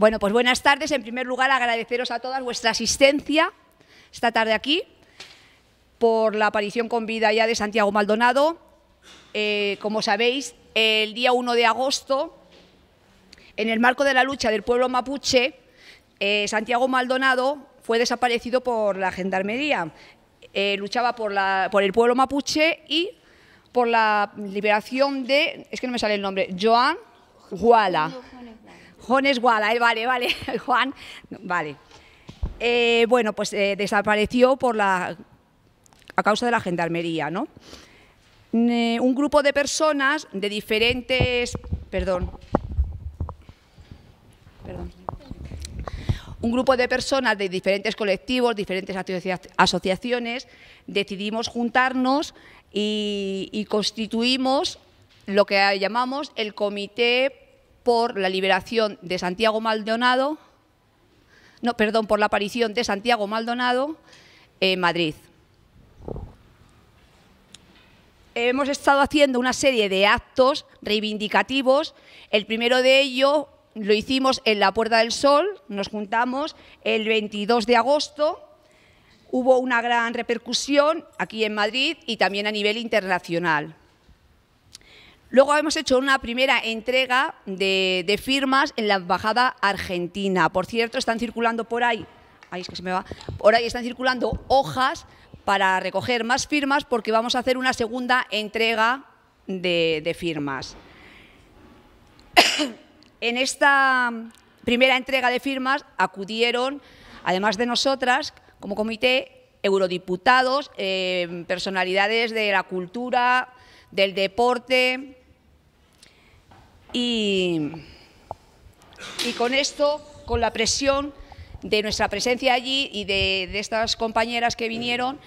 Bueno, pues buenas tardes. En primer lugar, agradeceros a todas vuestra asistencia esta tarde aquí por la aparición con vida ya de Santiago Maldonado. Como sabéis, el día 1 de agosto, en el marco de la lucha del pueblo mapuche, Santiago Maldonado fue desaparecido por la Gendarmería. Luchaba por el pueblo mapuche y por la liberación de, es que no me sale el nombre, Joan Huala. Jones Huala, vale, Juan, vale. Bueno, pues desapareció a causa de la Gendarmería, ¿no? Un grupo de personas de diferentes, un grupo de personas de diferentes colectivos, diferentes asociaciones, decidimos juntarnos y constituimos lo que llamamos el Comité por la Liberación de Santiago Maldonado, por la aparición de Santiago Maldonado en Madrid. Hemos estado haciendo una serie de actos reivindicativos. El primero de ellos lo hicimos en la Puerta del Sol, nos juntamos el 22 de agosto. Hubo una gran repercusión aquí en Madrid y también a nivel internacional. Luego hemos hecho una primera entrega de firmas en la Embajada Argentina. Por cierto, están circulando por ahí, están circulando hojas para recoger más firmas porque vamos a hacer una segunda entrega de firmas. En esta primera entrega de firmas acudieron, además de nosotras, como comité, eurodiputados, personalidades de la cultura, del deporte. Y con esto, con la presión de nuestra presencia allí y de estas compañeras que vinieron,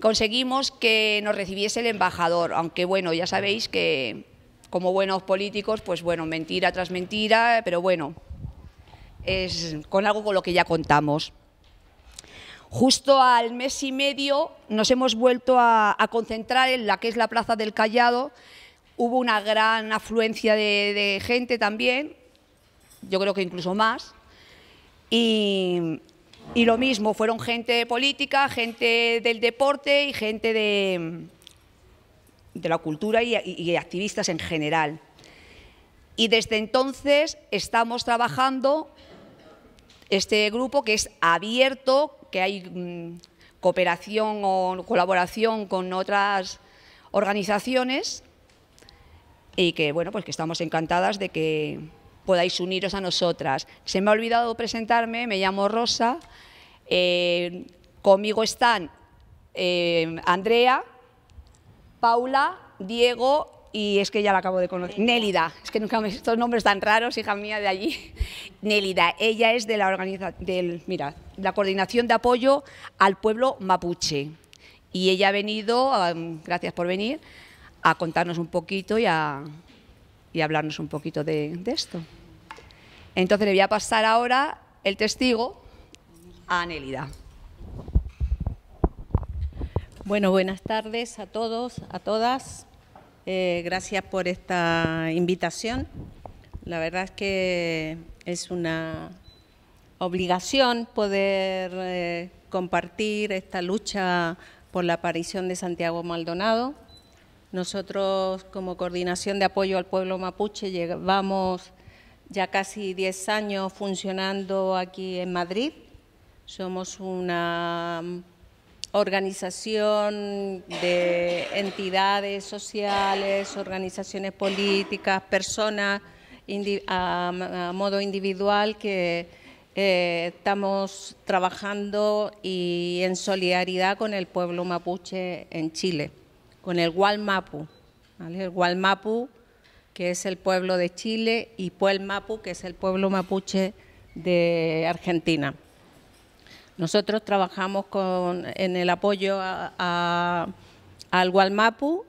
conseguimos que nos recibiese el embajador, aunque bueno, ya sabéis que como buenos políticos, pues bueno, mentira tras mentira, pero bueno, es con algo con lo que ya contamos. Justo al mes y medio nos hemos vuelto a concentrar en la que es la Plaza del Callao. Hubo una gran afluencia de gente también, yo creo que incluso más. Y lo mismo, fueron gente política, gente del deporte y gente de la cultura y activistas en general. Y desde entonces estamos trabajando este grupo que es abierto, que hay cooperación o colaboración con otras organizaciones y que, bueno, pues que estamos encantadas de que podáis uniros a nosotras. Se me ha olvidado presentarme, me llamo Rosa, conmigo están Andrea, Paula, Diego y es que ya la acabo de conocer, Nélida, es que nunca me... estos nombres tan raros, hija mía de allí. Nélida, ella es de la la Coordinación de Apoyo al Pueblo Mapuche y ella ha venido, gracias por venir, a contarnos un poquito y a hablarnos un poquito de esto. Entonces le voy a pasar ahora el testigo a Nélida. Bueno, buenas tardes a todos, a todas. Gracias por esta invitación. La verdad es que es una obligación poder compartir esta lucha por la aparición de Santiago Maldonado. Nosotros, como Coordinación de Apoyo al Pueblo Mapuche, llevamos ya casi 10 años funcionando aquí en Madrid. Somos una organización de entidades sociales, organizaciones políticas, personas a modo individual que estamos trabajando y en solidaridad con el pueblo mapuche en Chile, con el Wallmapu, ¿vale? El Wallmapu, que es el pueblo de Chile, y Puelmapu, que es el pueblo mapuche de Argentina. Nosotros trabajamos en el apoyo al Wallmapu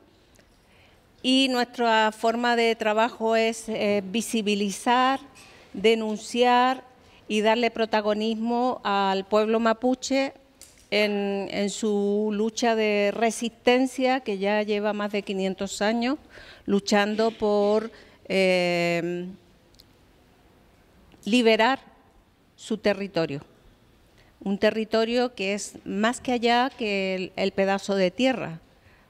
y nuestra forma de trabajo es visibilizar, denunciar y darle protagonismo al pueblo mapuche en su lucha de resistencia, que ya lleva más de 500 años luchando por liberar su territorio. Un territorio que es más que allá que el pedazo de tierra.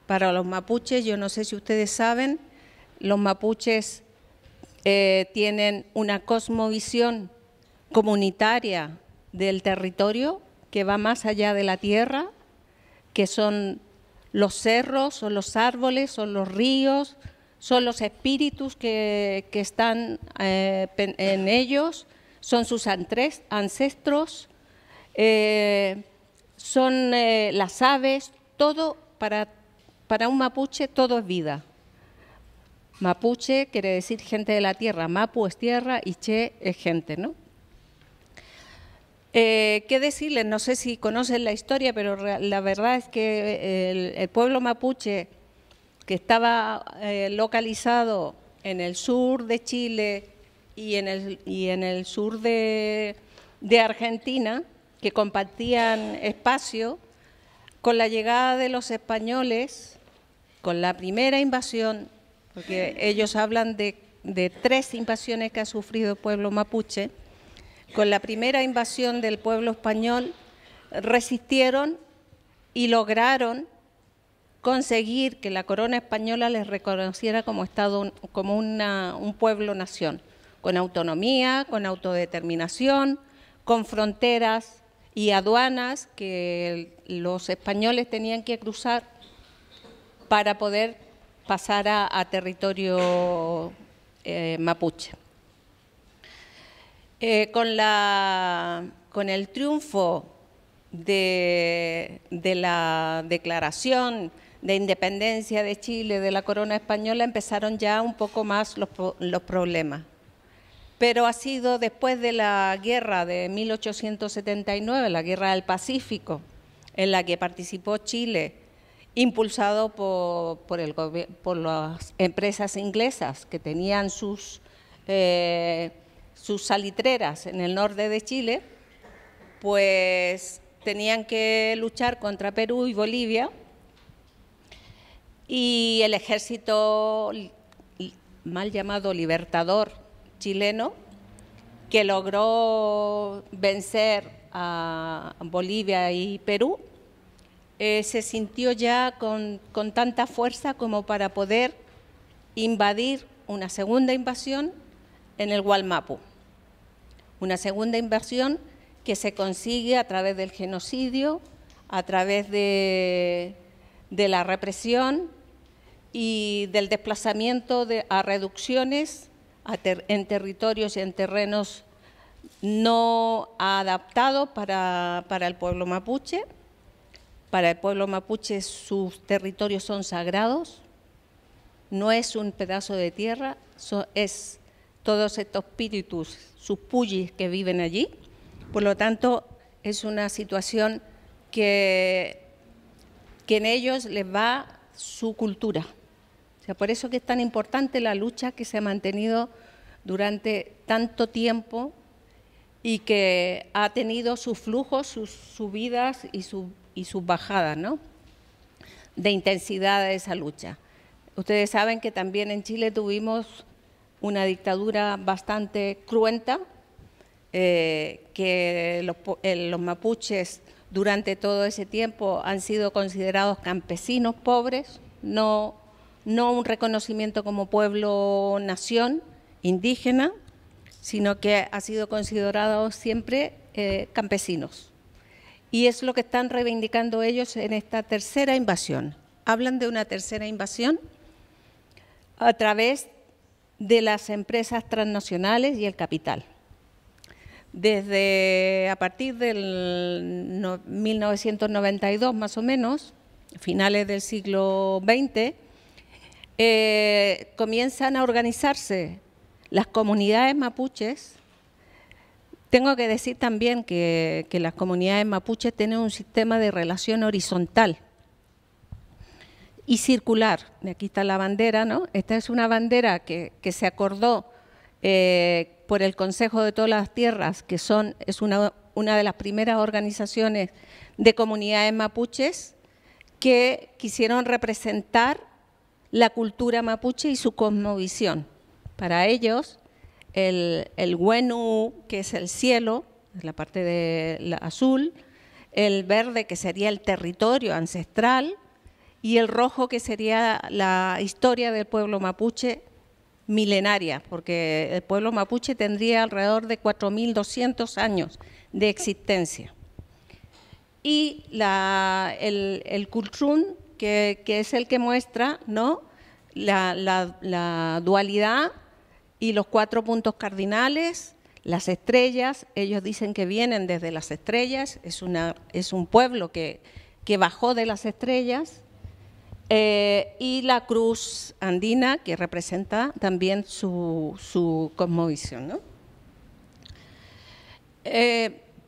Para los mapuches, yo no sé si ustedes saben, los mapuches tienen una cosmovisión comunitaria del territorio que va más allá de la tierra, que son los cerros, son los árboles, son los ríos, son los espíritus que están en ellos, son sus ancestros, son las aves, todo para un mapuche, todo es vida. Mapuche quiere decir gente de la tierra, mapu es tierra y che es gente, ¿no? ¿Qué decirles? No sé si conocen la historia, pero la verdad es que el pueblo mapuche, que estaba localizado en el sur de Chile y en el sur de Argentina, que compartían espacio, con la llegada de los españoles, con la primera invasión, porque ellos hablan de tres invasiones que ha sufrido el pueblo mapuche, con la primera invasión del pueblo español, resistieron y lograron conseguir que la corona española les reconociera como Estado, como un pueblo-nación, con autonomía, con autodeterminación, con fronteras y aduanas que los españoles tenían que cruzar para poder pasar a territorio mapuche. Con el triunfo de la declaración de independencia de Chile, de la corona española, empezaron ya un poco más los problemas. Pero ha sido después de la guerra de 1879, la guerra del Pacífico, en la que participó Chile, impulsado por las empresas inglesas que tenían sus salitreras en el norte de Chile, pues tenían que luchar contra Perú y Bolivia, y el ejército mal llamado libertador chileno, que logró vencer a Bolivia y Perú, se sintió ya con tanta fuerza como para poder invadir una segunda invasión en el Wallmapu. Una segunda invasión que se consigue a través del genocidio, a través de la represión y del desplazamiento a reducciones en territorios y en terrenos no adaptados para el pueblo mapuche. Para el pueblo mapuche sus territorios son sagrados, no es un pedazo de tierra, es todos estos espíritus, sus puyis que viven allí. Por lo tanto, es una situación que en ellos les va su cultura. O sea, por eso que es tan importante la lucha que se ha mantenido durante tanto tiempo y que ha tenido sus flujos, sus subidas y sus bajadas, ¿no?, de intensidad de esa lucha. Ustedes saben que también en Chile tuvimos una dictadura bastante cruenta, que los mapuches durante todo ese tiempo han sido considerados campesinos pobres, no un reconocimiento como pueblo-nación indígena, sino que ha sido considerados siempre campesinos. Y es lo que están reivindicando ellos en esta tercera invasión. Hablan de una tercera invasión a través de las empresas transnacionales y el capital. A partir del 1992, más o menos, finales del siglo XX, comienzan a organizarse las comunidades mapuches. Tengo que decir también que las comunidades mapuches tienen un sistema de relación horizontal y circular. Aquí está la bandera, ¿no? Esta es una bandera que se acordó por el Consejo de todas las Tierras, que es una de las primeras organizaciones de comunidades mapuches que quisieron representar la cultura mapuche y su cosmovisión. Para ellos, el Wenu, que es el cielo, la parte de azul, el verde que sería el territorio ancestral y el rojo que sería la historia del pueblo mapuche milenaria, porque el pueblo mapuche tendría alrededor de 4.200 años de existencia. Y el cultrún, que es el que muestra, ¿no?, la dualidad y los 4 puntos cardinales, las estrellas, ellos dicen que vienen desde las estrellas, es un pueblo que bajó de las estrellas, y la cruz andina que representa también su cosmovisión, ¿no?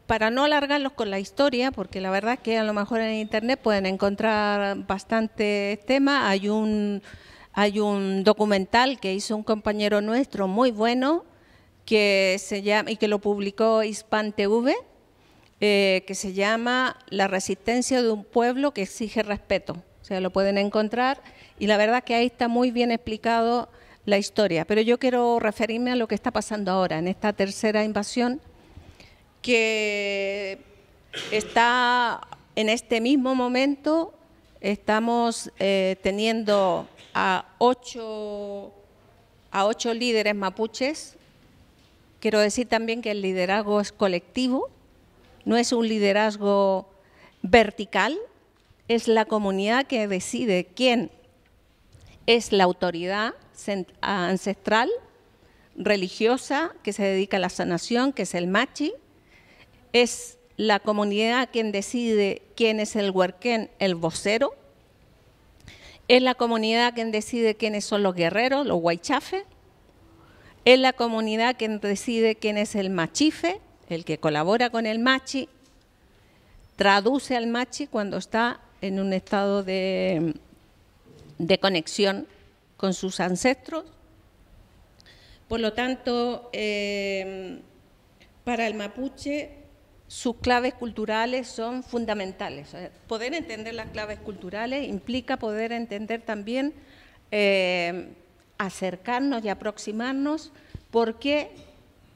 Para no alargarlos con la historia, porque la verdad es que a lo mejor en internet pueden encontrar bastante tema, hay un documental que hizo un compañero nuestro muy bueno que se llama, y que lo publicó Hispan TV, que se llama La resistencia de un pueblo que exige respeto. O sea, lo pueden encontrar y la verdad que ahí está muy bien explicado la historia. Pero yo quiero referirme a lo que está pasando ahora, en esta tercera invasión que está en este mismo momento. Estamos teniendo a ocho líderes mapuches. Quiero decir también que el liderazgo es colectivo, no es un liderazgo vertical, es la comunidad que decide quién es la autoridad ancestral, religiosa, que se dedica a la sanación, que es el Machi, es la comunidad quien decide quién es el huerquén, el vocero, es la comunidad quien decide quiénes son los guerreros, los huaychafes, es la comunidad quien decide quién es el machife, el que colabora con el machi, traduce al machi cuando está en un estado de conexión con sus ancestros. Por lo tanto, para el mapuche sus claves culturales son fundamentales. Poder entender las claves culturales implica poder entender también acercarnos y aproximarnos, porque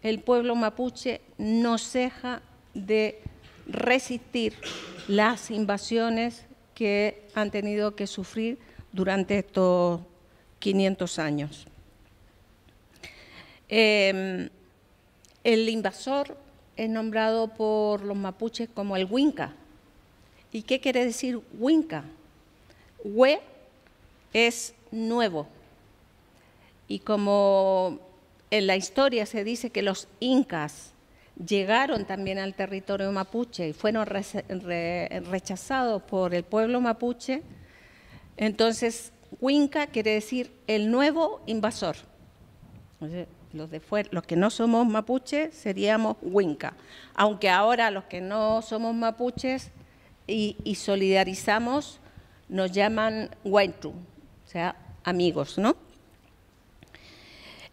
el pueblo mapuche no ceja de resistir las invasiones que han tenido que sufrir durante estos 500 años. El invasor es nombrado por los mapuches como el huinca. ¿Y qué quiere decir huinca? Hue es nuevo. Y como en la historia se dice que los incas llegaron también al territorio mapuche y fueron rechazados por el pueblo mapuche, entonces huinca quiere decir el nuevo invasor. Los que no somos mapuches seríamos huinca, aunque ahora los que no somos mapuches y solidarizamos nos llaman huaytru, o sea, amigos, ¿no?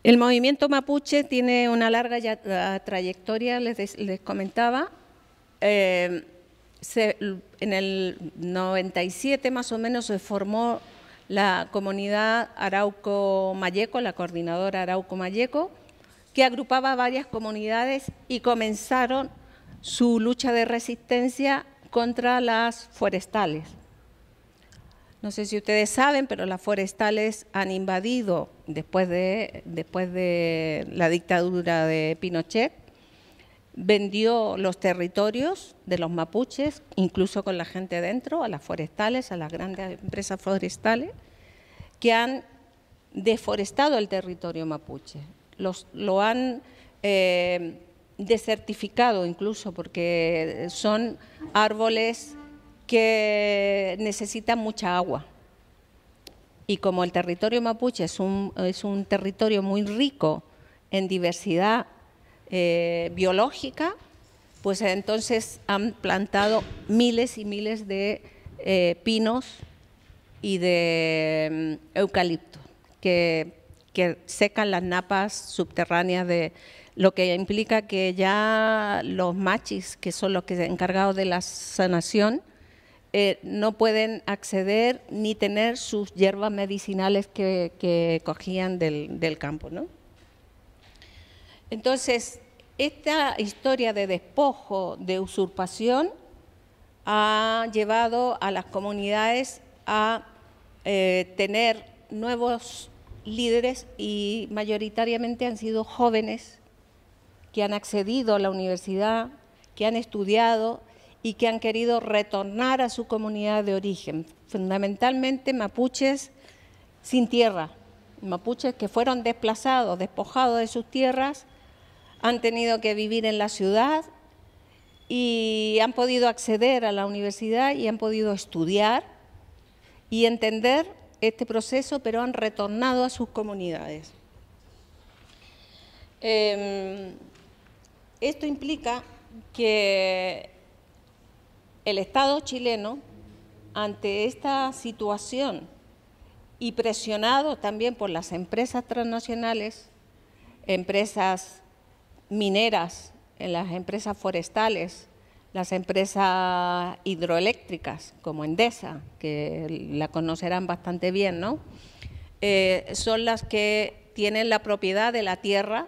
El movimiento mapuche tiene una larga trayectoria, les comentaba. En el 97 más o menos se formó la comunidad Arauco-Malleco, la coordinadora Arauco-Malleco, que agrupaba varias comunidades y comenzaron su lucha de resistencia contra las forestales. No sé si ustedes saben, pero las forestales han invadido, después de la dictadura de Pinochet, vendió los territorios de los mapuches, incluso con la gente dentro, a las forestales, a las grandes empresas forestales, que han deforestado el territorio mapuche. Lo han desertificado incluso, porque son árboles que necesitan mucha agua. Y como el territorio mapuche es un territorio muy rico en diversidad biológica, pues entonces han plantado miles y miles de pinos y de eucaliptos que secan las napas subterráneas, de lo que implica que ya los machis, que son los que se encargados de la sanación, no pueden acceder ni tener sus hierbas medicinales que cogían del campo, ¿no? Entonces, Esta historia de despojo, de usurpación, ha llevado a las comunidades a tener nuevos líderes y mayoritariamente han sido jóvenes que han accedido a la universidad, que han estudiado y que han querido retornar a su comunidad de origen, fundamentalmente mapuches sin tierra, mapuches que fueron desplazados, despojados de sus tierras, han tenido que vivir en la ciudad y han podido acceder a la universidad y han podido estudiar y entender este proceso, pero han retornado a sus comunidades. Esto implica que el Estado chileno, ante esta situación y presionado también por las empresas transnacionales, empresas mineras, las empresas forestales, las empresas hidroeléctricas, como Endesa, que la conocerán bastante bien, ¿no? Son las que tienen la propiedad de la tierra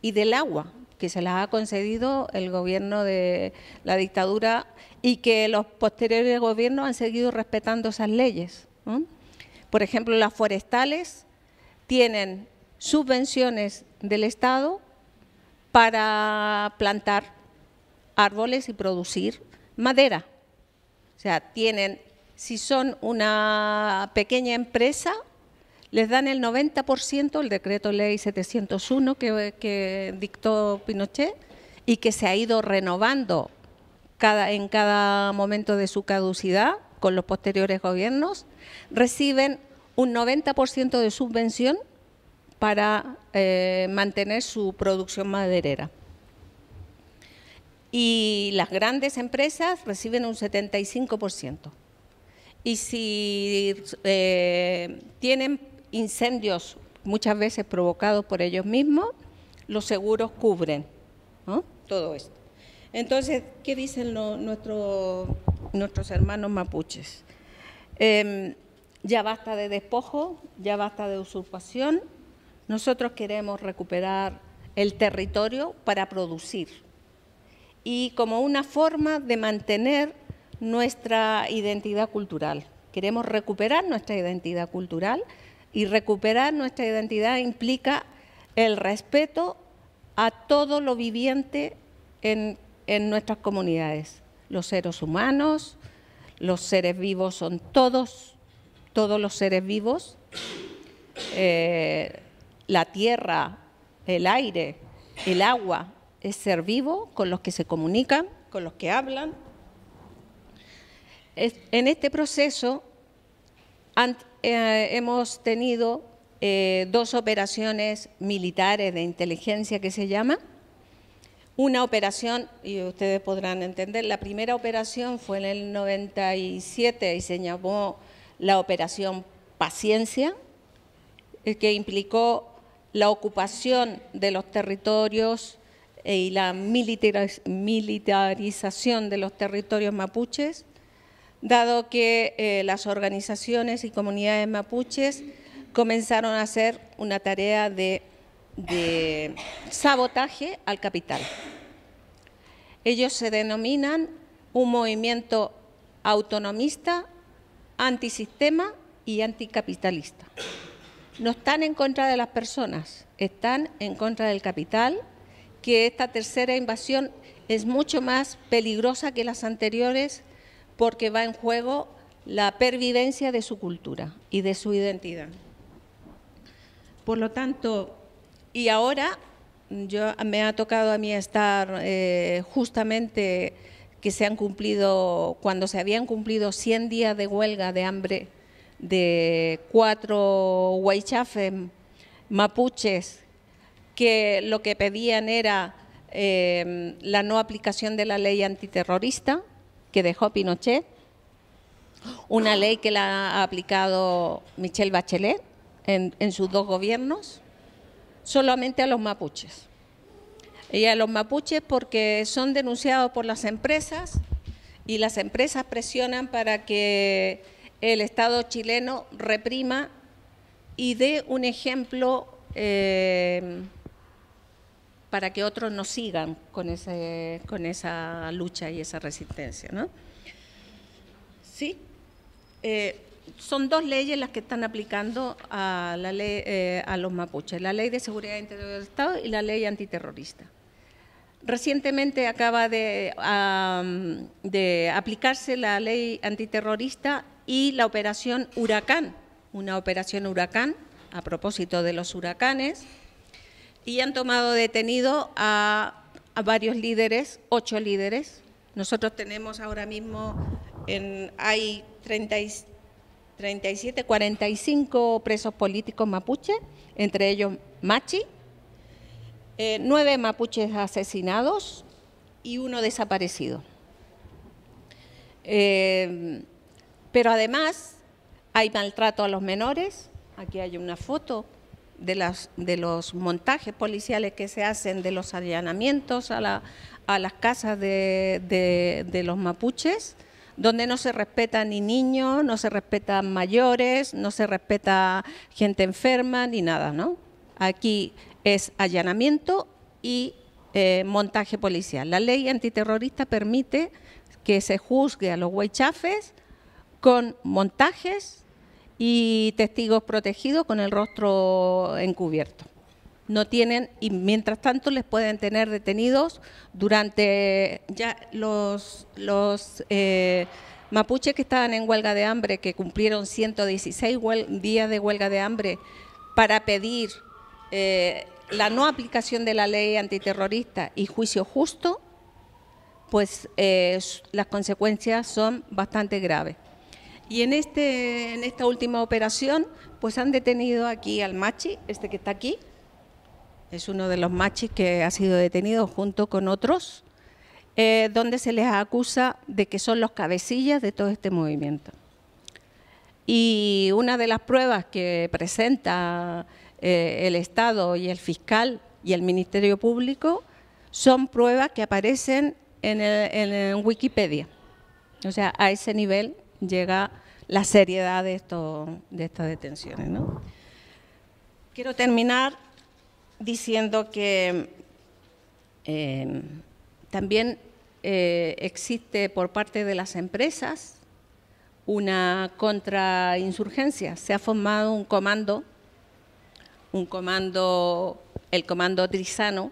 y del agua, que se las ha concedido el gobierno de la dictadura y que los posteriores gobiernos han seguido respetando esas leyes, ¿no? Por ejemplo, las forestales tienen subvenciones del Estado para plantar árboles y producir madera. O sea, tienen, si son una pequeña empresa, les dan el 90%, el decreto ley 701 que dictó Pinochet y que se ha ido renovando en cada momento de su caducidad con los posteriores gobiernos, reciben un 90% de subvención para mantener su producción maderera. Y las grandes empresas reciben un 75%. Y si tienen incendios, muchas veces provocados por ellos mismos, los seguros cubren, ¿no?, todo esto. Entonces, ¿qué dicen nuestros hermanos mapuches? Ya basta de despojo, ya basta de usurpación. Nosotros queremos recuperar el territorio para producir y como una forma de mantener nuestra identidad cultural. Queremos recuperar nuestra identidad cultural y recuperar nuestra identidad implica el respeto a todo lo viviente en nuestras comunidades. Los seres humanos, los seres vivos son todos los seres vivos, la tierra, el aire, el agua, es ser vivo con los que se comunican, con los que hablan. En este proceso hemos tenido dos operaciones militares de inteligencia que se llama. Una operación, y ustedes podrán entender, la primera operación fue en el 97 y se llamó la Operación Paciencia, que implicó la ocupación de los territorios y la militarización de los territorios mapuches, dado que las organizaciones y comunidades mapuches comenzaron a hacer una tarea de sabotaje al capital. Ellos se denominan un movimiento autonomista, antisistema y anticapitalista. No están en contra de las personas, están en contra del capital, que esta tercera invasión es mucho más peligrosa que las anteriores porque va en juego la pervivencia de su cultura y de su identidad. Por lo tanto, y ahora me ha tocado a mí estar justamente que se han cumplido, cuando se habían cumplido 100 días de huelga de hambre de 4 huaychafes mapuches que lo que pedían era la no aplicación de la ley antiterrorista que dejó Pinochet, una ley que la ha aplicado Michelle Bachelet en sus dos gobiernos, solamente a los mapuches. Y a los mapuches porque son denunciados por las empresas y las empresas presionan para que el Estado chileno reprima y dé un ejemplo para que otros no sigan con esa lucha y esa resistencia, ¿no? Sí, son dos leyes las que están aplicando a, la ley, a los mapuches, la Ley de Seguridad Interior del Estado y la Ley Antiterrorista. Recientemente acaba de aplicarse la Ley Antiterrorista y la Operación Huracán, una Operación Huracán a propósito de los huracanes, y han tomado detenido a varios líderes, 8 líderes. Nosotros tenemos ahora mismo, hay 37, 45 presos políticos mapuche, entre ellos Machi, 9 mapuches asesinados y 1 desaparecido. Pero además hay maltrato a los menores. Aquí hay una foto de los montajes policiales que se hacen de los allanamientos a las casas de los mapuches, donde no se respeta ni niños, no se respetan mayores, no se respeta gente enferma ni nada, ¿no? Aquí es allanamiento y montaje policial. La Ley Antiterrorista permite que se juzgue a los huaychafes con montajes y testigos protegidos con el rostro encubierto. No tienen, y mientras tanto les pueden tener detenidos durante ya los mapuches que estaban en huelga de hambre, que cumplieron 116 días de huelga de hambre para pedir la no aplicación de la Ley Antiterrorista y juicio justo, pues las consecuencias son bastante graves. Y en esta última operación, pues han detenido aquí al Machi, este que está aquí, es uno de los machis que ha sido detenido junto con otros, donde se les acusa de que son los cabecillas de todo este movimiento. Y una de las pruebas que presenta el Estado y el fiscal y el Ministerio Público son pruebas que aparecen en Wikipedia. O sea, a ese nivel llega la seriedad de estas detenciones, ¿no? Quiero terminar diciendo que también existe por parte de las empresas una contrainsurgencia. Se ha formado el comando Trisano,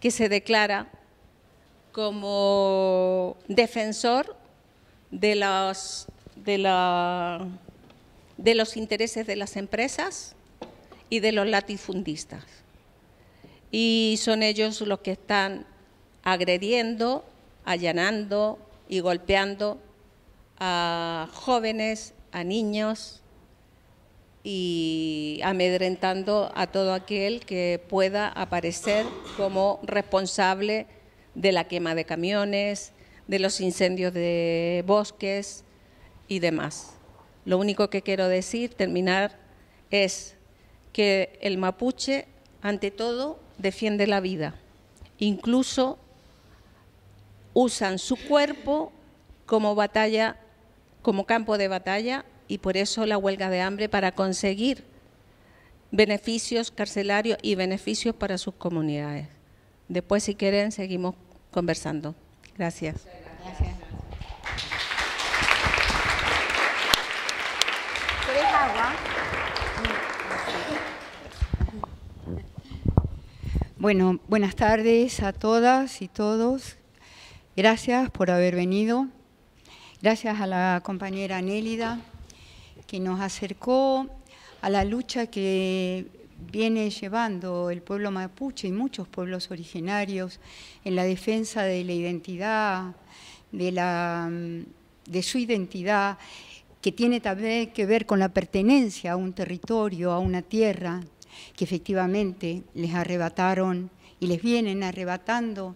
que se declara como defensor de los intereses de las empresas y de los latifundistas. Y son ellos los que están agrediendo, allanando y golpeando a jóvenes, a niños, y amedrentando a todo aquel que pueda aparecer como responsable de la quema de camiones, de los incendios de bosques y demás. Lo único que quiero decir, terminar, es que el mapuche, ante todo, defiende la vida. Incluso usan su cuerpo como batalla, como campo de batalla, y por eso la huelga de hambre, para conseguir beneficios carcelarios y beneficios para sus comunidades. Después, si quieren, seguimos conversando. Gracias. Gracias. ¿Quieres agua? Bueno, buenas tardes a todas y todos. Gracias por haber venido. Gracias a la compañera Nélida, que nos acercó a la lucha que viene llevando el pueblo mapuche y muchos pueblos originarios en la defensa de la identidad, de su identidad, que tiene también que ver con la pertenencia a un territorio, a una tierra, que efectivamente les arrebataron y les vienen arrebatando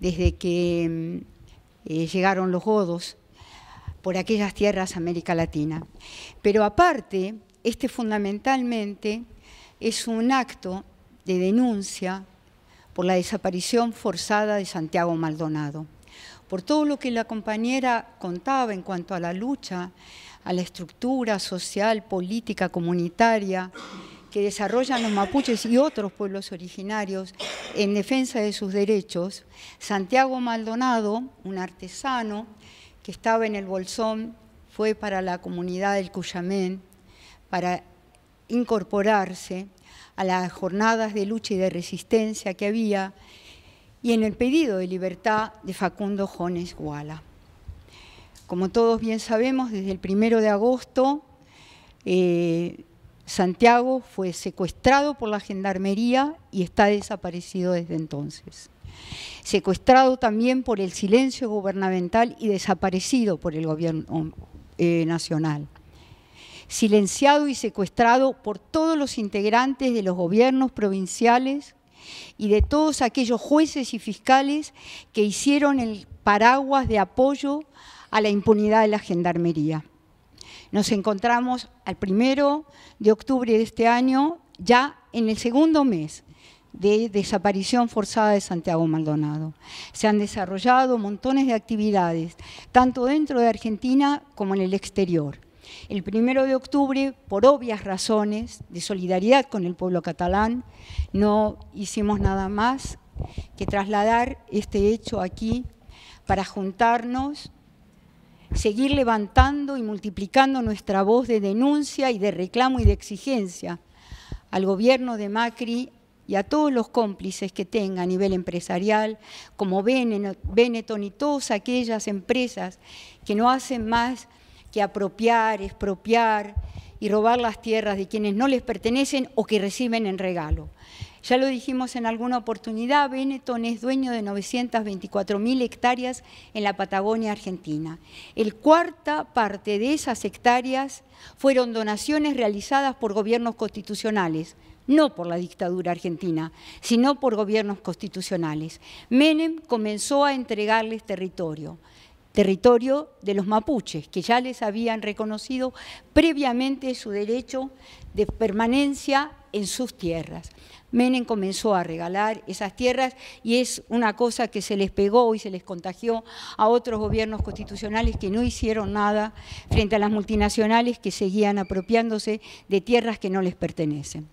desde que llegaron los godos por aquellas tierras América Latina. Pero aparte, este fundamentalmente es un acto de denuncia por la desaparición forzada de Santiago Maldonado, por todo lo que la compañera contaba en cuanto a la lucha, a la estructura social, política, comunitaria que desarrollan los mapuches y otros pueblos originarios en defensa de sus derechos, Santiago Maldonado, un artesano que estaba en el Bolsón, fue para la comunidad del Cushamen para incorporarse a las jornadas de lucha y de resistencia que había y en el pedido de libertad de Facundo Jones Huala. Como todos bien sabemos, desde el 1 de agosto, Santiago fue secuestrado por la Gendarmería y está desaparecido desde entonces. Secuestrado también por el silencio gubernamental y desaparecido por el gobierno nacional. Silenciado y secuestrado por todos los integrantes de los gobiernos provinciales y de todos aquellos jueces y fiscales que hicieron el paraguas de apoyo a la impunidad de la Gendarmería. Nos encontramos al 1 de octubre de este año, ya en el segundo mes de desaparición forzada de Santiago Maldonado. Se han desarrollado montones de actividades, tanto dentro de Argentina como en el exterior. El 1 de octubre, por obvias razones de solidaridad con el pueblo catalán, no hicimos nada más que trasladar este hecho aquí para juntarnos, seguir levantando y multiplicando nuestra voz de denuncia y de reclamo y de exigencia al gobierno de Macri y a todos los cómplices que tenga a nivel empresarial, como Benetton y todas aquellas empresas que no hacen más que apropiar, expropiar y robar las tierras de quienes no les pertenecen o que reciben en regalo. Ya lo dijimos en alguna oportunidad, Benetton es dueño de 924.000 hectáreas en la Patagonia argentina. La cuarta parte de esas hectáreas fueron donaciones realizadas por gobiernos constitucionales, no por la dictadura argentina, sino por gobiernos constitucionales. Menem comenzó a entregarles territorio de los mapuches, que ya les habían reconocido previamente su derecho de permanencia en sus tierras. Menem comenzó a regalar esas tierras y es una cosa que se les pegó y se les contagió a otros gobiernos constitucionales que no hicieron nada frente a las multinacionales que seguían apropiándose de tierras que no les pertenecen.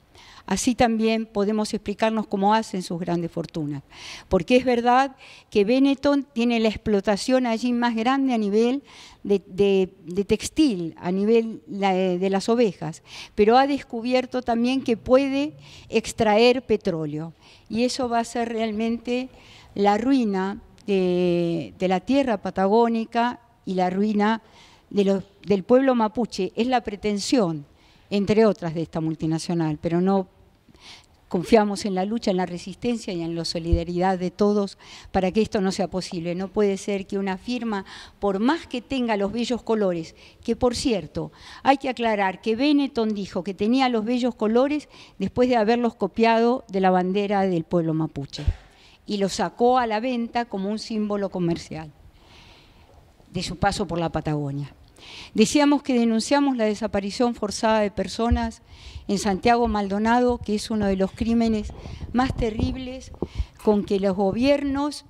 Así también podemos explicarnos cómo hacen sus grandes fortunas, porque es verdad que Benetton tiene la explotación allí más grande a nivel de textil, a nivel de las ovejas, pero ha descubierto también que puede extraer petróleo y eso va a ser realmente la ruina de la tierra patagónica y la ruina del pueblo mapuche, es la pretensión, entre otras, de esta multinacional, pero no confiamos en la lucha, en la resistencia y en la solidaridad de todos para que esto no sea posible. No puede ser que una firma, por más que tenga los bellos colores, que por cierto, hay que aclarar que Benetton dijo que tenía los bellos colores después de haberlos copiado de la bandera del pueblo mapuche y los sacó a la venta como un símbolo comercial de su paso por la Patagonia. Decíamos que denunciamos la desaparición forzada de personas en Santiago Maldonado, que es uno de los crímenes más terribles con que los gobiernos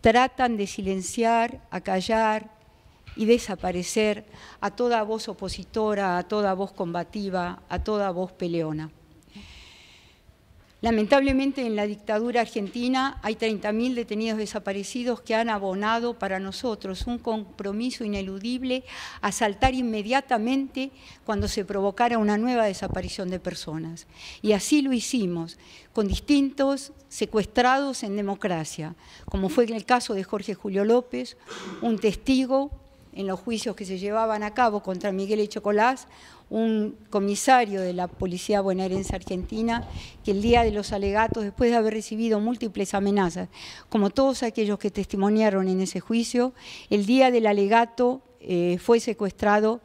tratan de silenciar, acallar y desaparecer a toda voz opositora, a toda voz combativa, a toda voz peleona. Lamentablemente en la dictadura argentina hay 30.000 detenidos desaparecidos que han abonado para nosotros un compromiso ineludible a saltar inmediatamente cuando se provocara una nueva desaparición de personas. Y así lo hicimos, con distintos secuestrados en democracia, como fue el caso de Jorge Julio López, un testigo en los juicios que se llevaban a cabo contra Miguel Echocolás, un comisario de la Policía Bonaerense Argentina, que el día de los alegatos, después de haber recibido múltiples amenazas, como todos aquellos que testimoniaron en ese juicio, el día del alegato fue secuestrado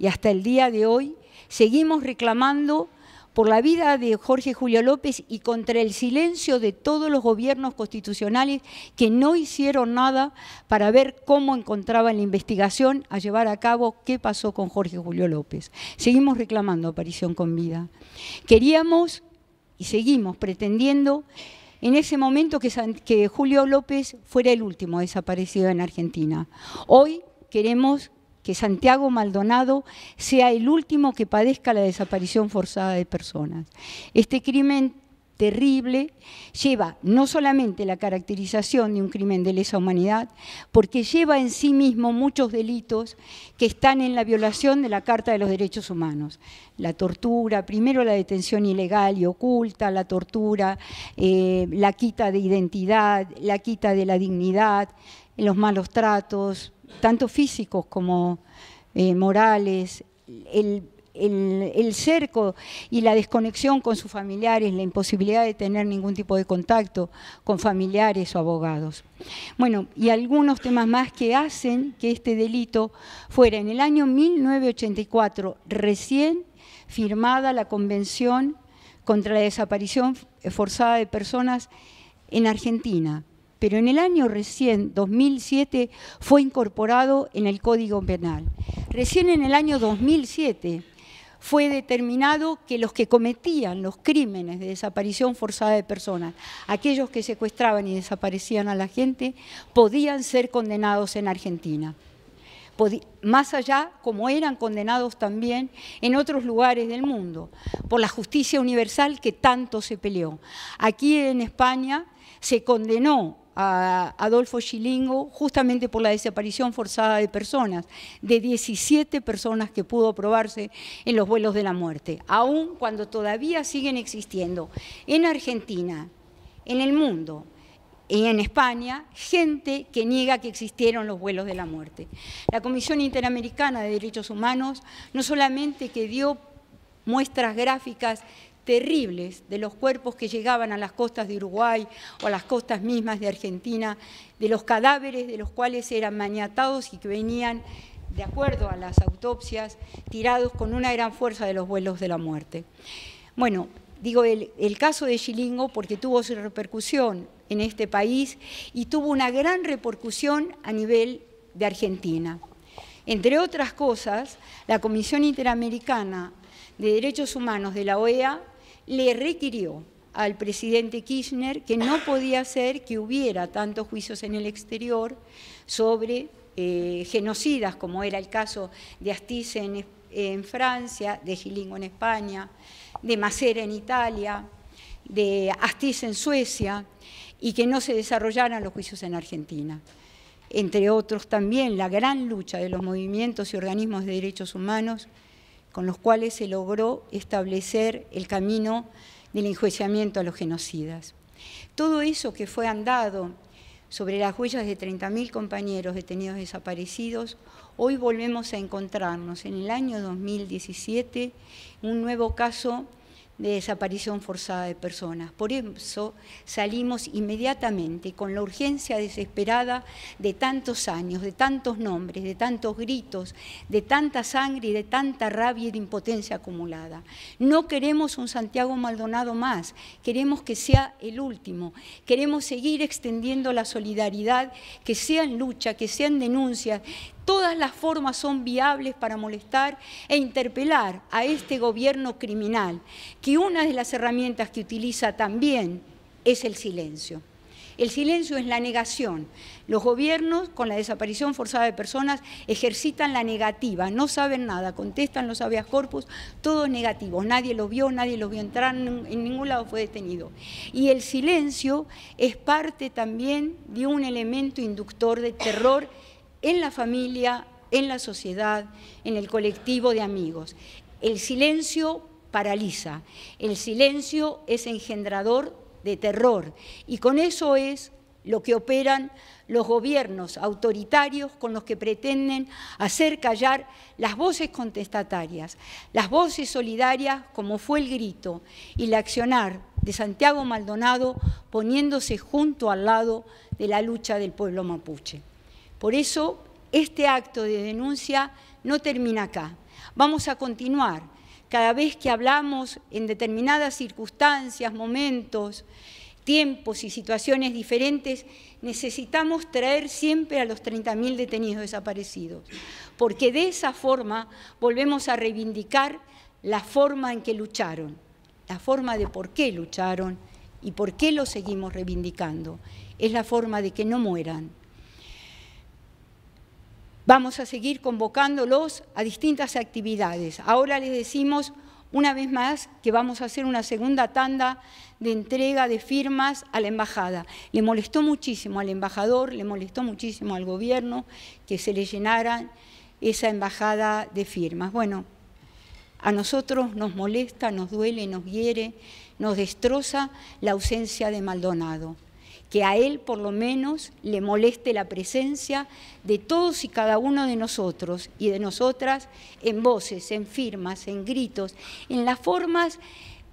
y hasta el día de hoy seguimos reclamando por la vida de Jorge Julio López y contra el silencio de todos los gobiernos constitucionales que no hicieron nada para ver cómo encontraban la investigación a llevar a cabo qué pasó con Jorge Julio López. Seguimos reclamando aparición con vida. Queríamos y seguimos pretendiendo en ese momento que Julio López fuera el último desaparecido en Argentina. Hoy queremos que Santiago Maldonado sea el último que padezca la desaparición forzada de personas. Este crimen terrible lleva no solamente la caracterización de un crimen de lesa humanidad, porque lleva en sí mismo muchos delitos que están en la violación de la Carta de los Derechos Humanos. La tortura, primero la detención ilegal y oculta, la tortura, la quita de identidad, la quita de la dignidad, los malos tratos, tanto físicos como morales, el cerco y la desconexión con sus familiares, la imposibilidad de tener ningún tipo de contacto con familiares o abogados. Bueno, y algunos temas más que hacen que este delito fuera en el año 1984 recién firmada la Convención contra la Desaparición Forzada de Personas en Argentina, pero en el año recién, 2007, fue incorporado en el Código Penal. Recién en el año 2007 fue determinado que los que cometían los crímenes de desaparición forzada de personas, aquellos que secuestraban y desaparecían a la gente, podían ser condenados en Argentina. Más allá, como eran condenados también en otros lugares del mundo, por la justicia universal que tanto se peleó. Aquí en España se condenó a Adolfo Scilingo justamente por la desaparición forzada de personas, de 17 personas que pudo probarse en los vuelos de la muerte, aun cuando todavía siguen existiendo en Argentina, en el mundo y en España, gente que niega que existieron los vuelos de la muerte. La Comisión Interamericana de Derechos Humanos no solamente que dio muestras gráficas terribles de los cuerpos que llegaban a las costas de Uruguay o a las costas mismas de Argentina, de los cadáveres de los cuales eran maniatados y que venían, de acuerdo a las autopsias, tirados con una gran fuerza de los vuelos de la muerte. Bueno, digo el caso de Scilingo porque tuvo su repercusión en este país y tuvo una gran repercusión a nivel de Argentina. Entre otras cosas, la Comisión Interamericana de Derechos Humanos de la OEA le requirió al presidente Kirchner que no podía hacer que hubiera tantos juicios en el exterior sobre genocidas, como era el caso de Astiz en Francia, de Scilingo en España, de Macera en Italia, de Astiz en Suecia, y que no se desarrollaran los juicios en Argentina. Entre otros también la gran lucha de los movimientos y organismos de derechos humanos con los cuales se logró establecer el camino del enjuiciamiento a los genocidas. Todo eso que fue andado sobre las huellas de 30.000 compañeros detenidos desaparecidos, hoy volvemos a encontrarnos en el año 2017 un nuevo caso de desaparición forzada de personas. Por eso salimos inmediatamente con la urgencia desesperada de tantos años, de tantos nombres, de tantos gritos, de tanta sangre y de tanta rabia y de impotencia acumulada. No queremos un Santiago Maldonado más, queremos que sea el último, queremos seguir extendiendo la solidaridad, que sea en lucha, que sea en denuncia. Todas las formas son viables para molestar e interpelar a este gobierno criminal, que una de las herramientas que utiliza también es el silencio. El silencio es la negación. Los gobiernos, con la desaparición forzada de personas, ejercitan la negativa, no saben nada, contestan los habeas corpus, todo es negativo. Nadie los vio entrar, en ningún lado fue detenido. Y el silencio es parte también de un elemento inductor de terror en la familia, en la sociedad, en el colectivo de amigos. El silencio paraliza, el silencio es engendrador de terror y con eso es lo que operan los gobiernos autoritarios con los que pretenden hacer callar las voces contestatarias, las voces solidarias como fue el grito y el accionar de Santiago Maldonado poniéndose junto al lado de la lucha del pueblo mapuche. Por eso, este acto de denuncia no termina acá. Vamos a continuar. Cada vez que hablamos en determinadas circunstancias, momentos, tiempos y situaciones diferentes, necesitamos traer siempre a los 30.000 detenidos desaparecidos, porque de esa forma volvemos a reivindicar la forma en que lucharon, la forma de por qué lucharon y por qué lo seguimos reivindicando. Es la forma de que no mueran. Vamos a seguir convocándolos a distintas actividades. Ahora les decimos una vez más que vamos a hacer una segunda tanda de entrega de firmas a la embajada. Le molestó muchísimo al embajador, le molestó muchísimo al gobierno que se le llenara esa embajada de firmas. Bueno, a nosotros nos molesta, nos duele, nos hiere, nos destroza la ausencia de Maldonado. Que a él por lo menos le moleste la presencia de todos y cada uno de nosotros y de nosotras en voces, en firmas, en gritos, en las formas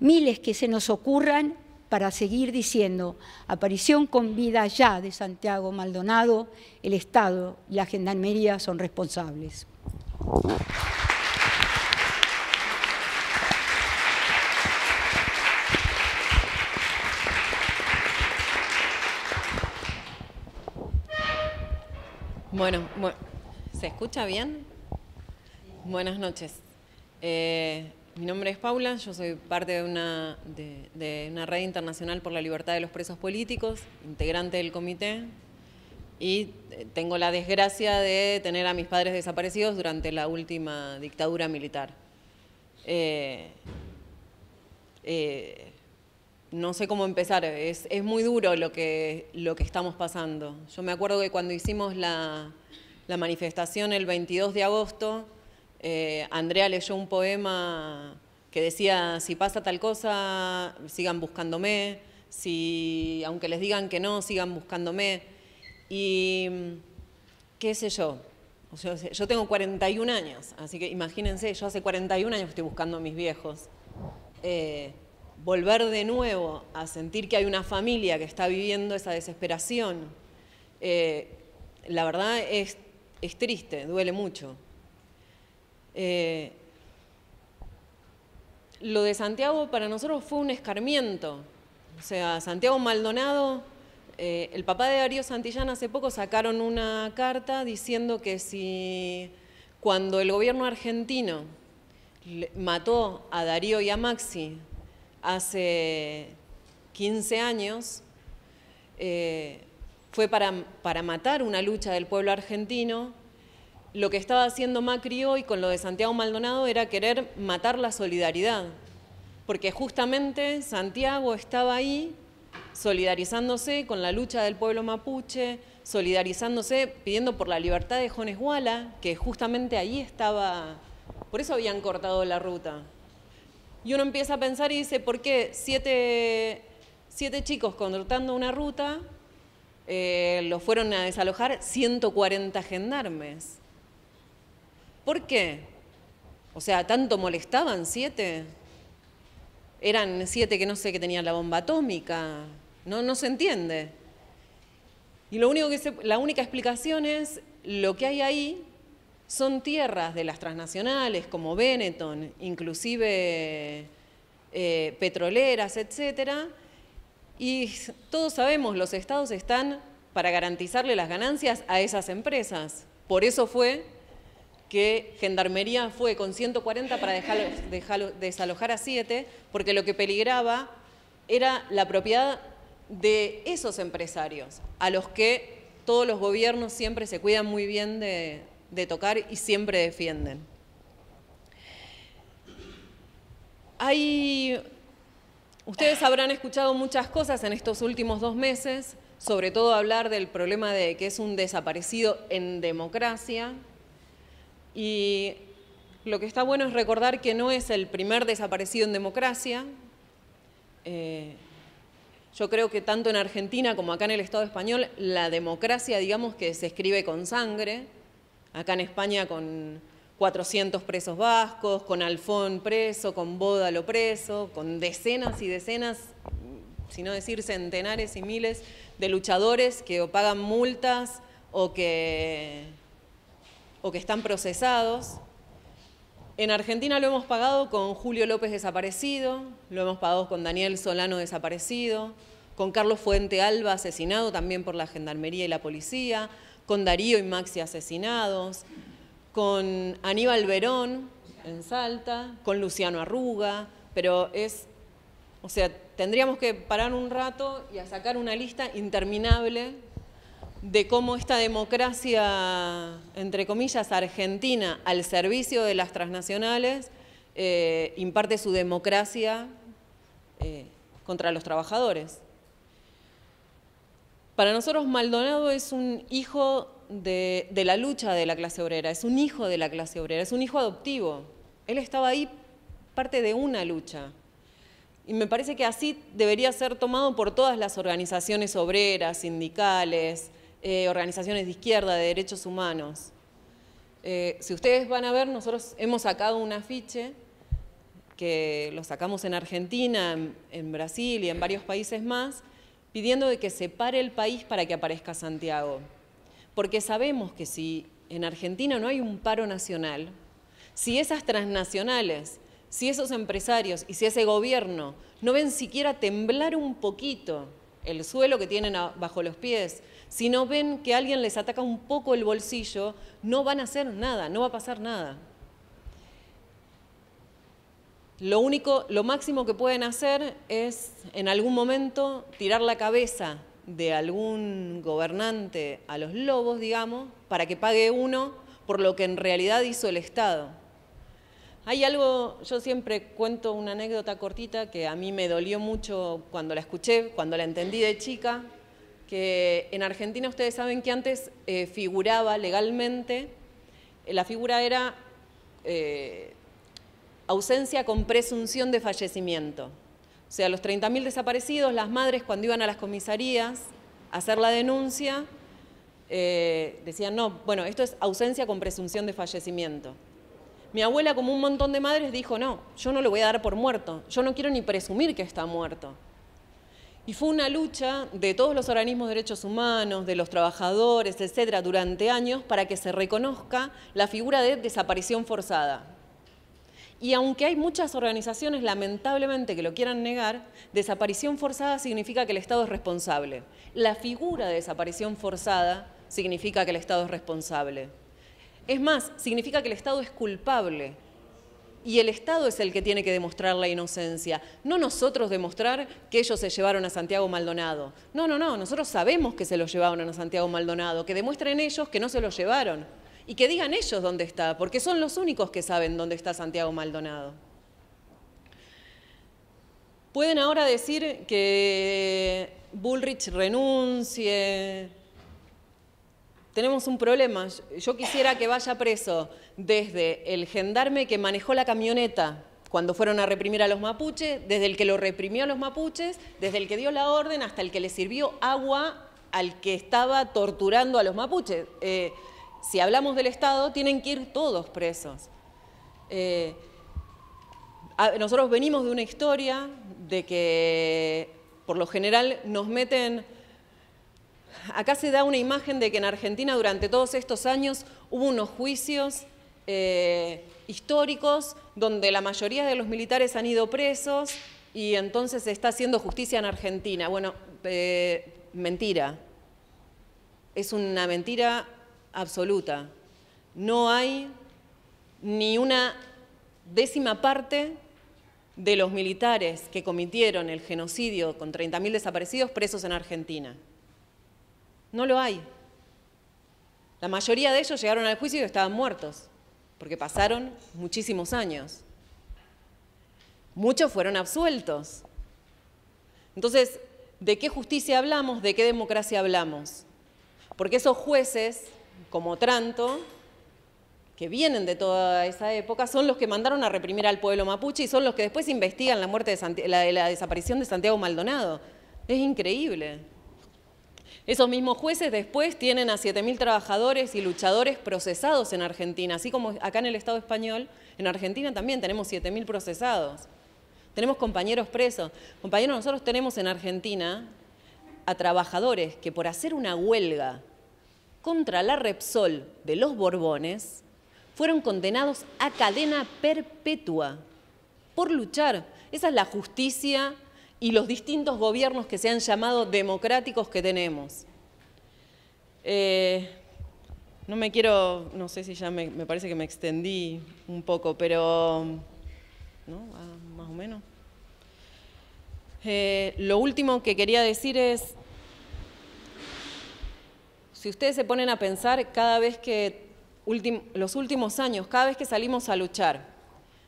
miles que se nos ocurran para seguir diciendo aparición con vida ya de Santiago Maldonado, el Estado y la Gendarmería son responsables. Bueno, ¿se escucha bien? Buenas noches. Mi nombre es Paula, yo soy parte de una red internacional por la libertad de los presos políticos, integrante del comité, y tengo la desgracia de tener a mis padres desaparecidos durante la última dictadura militar. No sé cómo empezar, es muy duro lo que estamos pasando. Yo me acuerdo que cuando hicimos la manifestación el 22 de agosto, Andrea leyó un poema que decía, si pasa tal cosa, sigan buscándome, si aunque les digan que no, sigan buscándome. Y qué sé yo, o sea, yo tengo 41 años, así que imagínense, yo hace 41 años estoy buscando a mis viejos. Volver de nuevo a sentir que hay una familia que está viviendo esa desesperación, la verdad es triste, duele mucho. Lo de Santiago para nosotros fue un escarmiento. O sea, Santiago Maldonado, el papá de Darío Santillán hace poco sacaron una carta diciendo que si cuando el gobierno argentino mató a Darío y a Maxi, hace 15 años, fue para matar una lucha del pueblo argentino. Lo que estaba haciendo Macri hoy con lo de Santiago Maldonado era querer matar la solidaridad, porque justamente Santiago estaba ahí solidarizándose con la lucha del pueblo mapuche, solidarizándose, pidiendo por la libertad de Joan Huala, que justamente ahí estaba, por eso habían cortado la ruta. Y uno empieza a pensar y dice, ¿por qué siete chicos contratando una ruta los fueron a desalojar 140 gendarmes? ¿Por qué? O sea, ¿tanto molestaban 7? Eran 7 que no sé, que tenían la bomba atómica. No se entiende. Y lo único que la única explicación es lo que hay ahí. Son tierras de las transnacionales como Benetton, inclusive petroleras, etcétera. Y todos sabemos, los estados están para garantizarle las ganancias a esas empresas. Por eso fue que Gendarmería fue con 140 para desalojar a 7, porque lo que peligraba era la propiedad de esos empresarios, a los que todos los gobiernos siempre se cuidan muy bien de tocar y siempre defienden. Ustedes habrán escuchado muchas cosas en estos últimos 2 meses, sobre todo hablar del problema de que es un desaparecido en democracia, y lo que está bueno es recordar que no es el primer desaparecido en democracia. Yo creo que tanto en Argentina como acá en el Estado español, la democracia, digamos, que se escribe con sangre. Acá en España con 400 presos vascos, con Alfón preso, con Bódalo preso, con decenas y decenas, si no decir centenares y miles de luchadores que o pagan multas o que están procesados. En Argentina lo hemos pagado con Julio López desaparecido, lo hemos pagado con Daniel Solano desaparecido, con Carlos Fuente Alba asesinado también por la Gendarmería y la policía, con Darío y Maxi asesinados, con Aníbal Verón en Salta, con Luciano Arruga, pero o sea, tendríamos que parar un rato y a sacar una lista interminable de cómo esta democracia, entre comillas, argentina, al servicio de las transnacionales, imparte su democracia contra los trabajadores. Para nosotros Maldonado es un hijo de la lucha de la clase obrera, es un hijo de la clase obrera, es un hijo adoptivo. Él estaba ahí parte de una lucha. Y me parece que así debería ser tomado por todas las organizaciones obreras, sindicales, organizaciones de izquierda, de derechos humanos. Si ustedes van a ver, nosotros hemos sacado un afiche que lo sacamos en Argentina, en Brasil y en varios países más, pidiendo de que se pare el país para que aparezca Santiago. Porque sabemos que si en Argentina no hay un paro nacional, si esas transnacionales, si esos empresarios y si ese gobierno no ven siquiera temblar un poquito el suelo que tienen bajo los pies, si no ven que alguien les ataca un poco el bolsillo, no van a hacer nada, no va a pasar nada. Lo único, lo máximo que pueden hacer es en algún momento tirar la cabeza de algún gobernante a los lobos, digamos, para que pague uno por lo que en realidad hizo el Estado. Hay algo, yo siempre cuento una anécdota cortita que a mí me dolió mucho cuando la escuché, cuando la entendí de chica, que en Argentina ustedes saben que antes figuraba legalmente, la figura era ausencia con presunción de fallecimiento. O sea, los 30.000 desaparecidos, las madres cuando iban a las comisarías a hacer la denuncia, decían, no, bueno, esto es ausencia con presunción de fallecimiento. Mi abuela, como un montón de madres, dijo, no, yo no lo voy a dar por muerto, yo no quiero ni presumir que está muerto. Y fue una lucha de todos los organismos de derechos humanos, de los trabajadores, etcétera, durante años, para que se reconozca la figura de desaparición forzada. Y aunque hay muchas organizaciones, lamentablemente, que lo quieran negar, desaparición forzada significa que el Estado es responsable. La figura de desaparición forzada significa que el Estado es responsable. Es más, significa que el Estado es culpable y el Estado es el que tiene que demostrar la inocencia. No nosotros demostrar que ellos se llevaron a Santiago Maldonado. No, no, no, nosotros sabemos que se lo llevaron a Santiago Maldonado, que demuestren ellos que no se lo llevaron y que digan ellos dónde está, porque son los únicos que saben dónde está Santiago Maldonado. Pueden ahora decir que Bullrich renuncie. Tenemos un problema, yo quisiera que vaya preso desde el gendarme que manejó la camioneta cuando fueron a reprimir a los mapuches, desde el que lo reprimió a los mapuches, desde el que dio la orden hasta el que le sirvió agua al que estaba torturando a los mapuches. Si hablamos del Estado, tienen que ir todos presos. Nosotros venimos de una historia de que por lo general nos meten... Acá se da una imagen de que en Argentina durante todos estos años hubo unos juicios históricos donde la mayoría de los militares han ido presos y entonces se está haciendo justicia en Argentina. Bueno, mentira. Es una mentira absoluta. No hay ni una décima parte de los militares que cometieron el genocidio con 30.000 desaparecidos presos en Argentina. No lo hay. La mayoría de ellos llegaron al juicio y estaban muertos, porque pasaron muchísimos años. Muchos fueron absueltos. Entonces, ¿de qué justicia hablamos? ¿De qué democracia hablamos? Porque esos jueces, como Tranto, que vienen de toda esa época, son los que mandaron a reprimir al pueblo mapuche y son los que después investigan la muerte de la desaparición de Santiago Maldonado. Es increíble. Esos mismos jueces después tienen a 7.000 trabajadores y luchadores procesados en Argentina. Así como acá en el Estado español, en Argentina también tenemos 7.000 procesados. Tenemos compañeros presos. Compañeros, nosotros tenemos en Argentina a trabajadores que por hacer una huelga contra la Repsol de los Borbones fueron condenados a cadena perpetua por luchar. Esa es la justicia y los distintos gobiernos que se han llamado democráticos que tenemos. No me quiero, no sé si ya me parece que me extendí un poco, pero ¿no? Ah, más o menos. Lo último que quería decir es, Si ustedes se ponen a pensar, cada vez que, los últimos años, cada vez que salimos a luchar,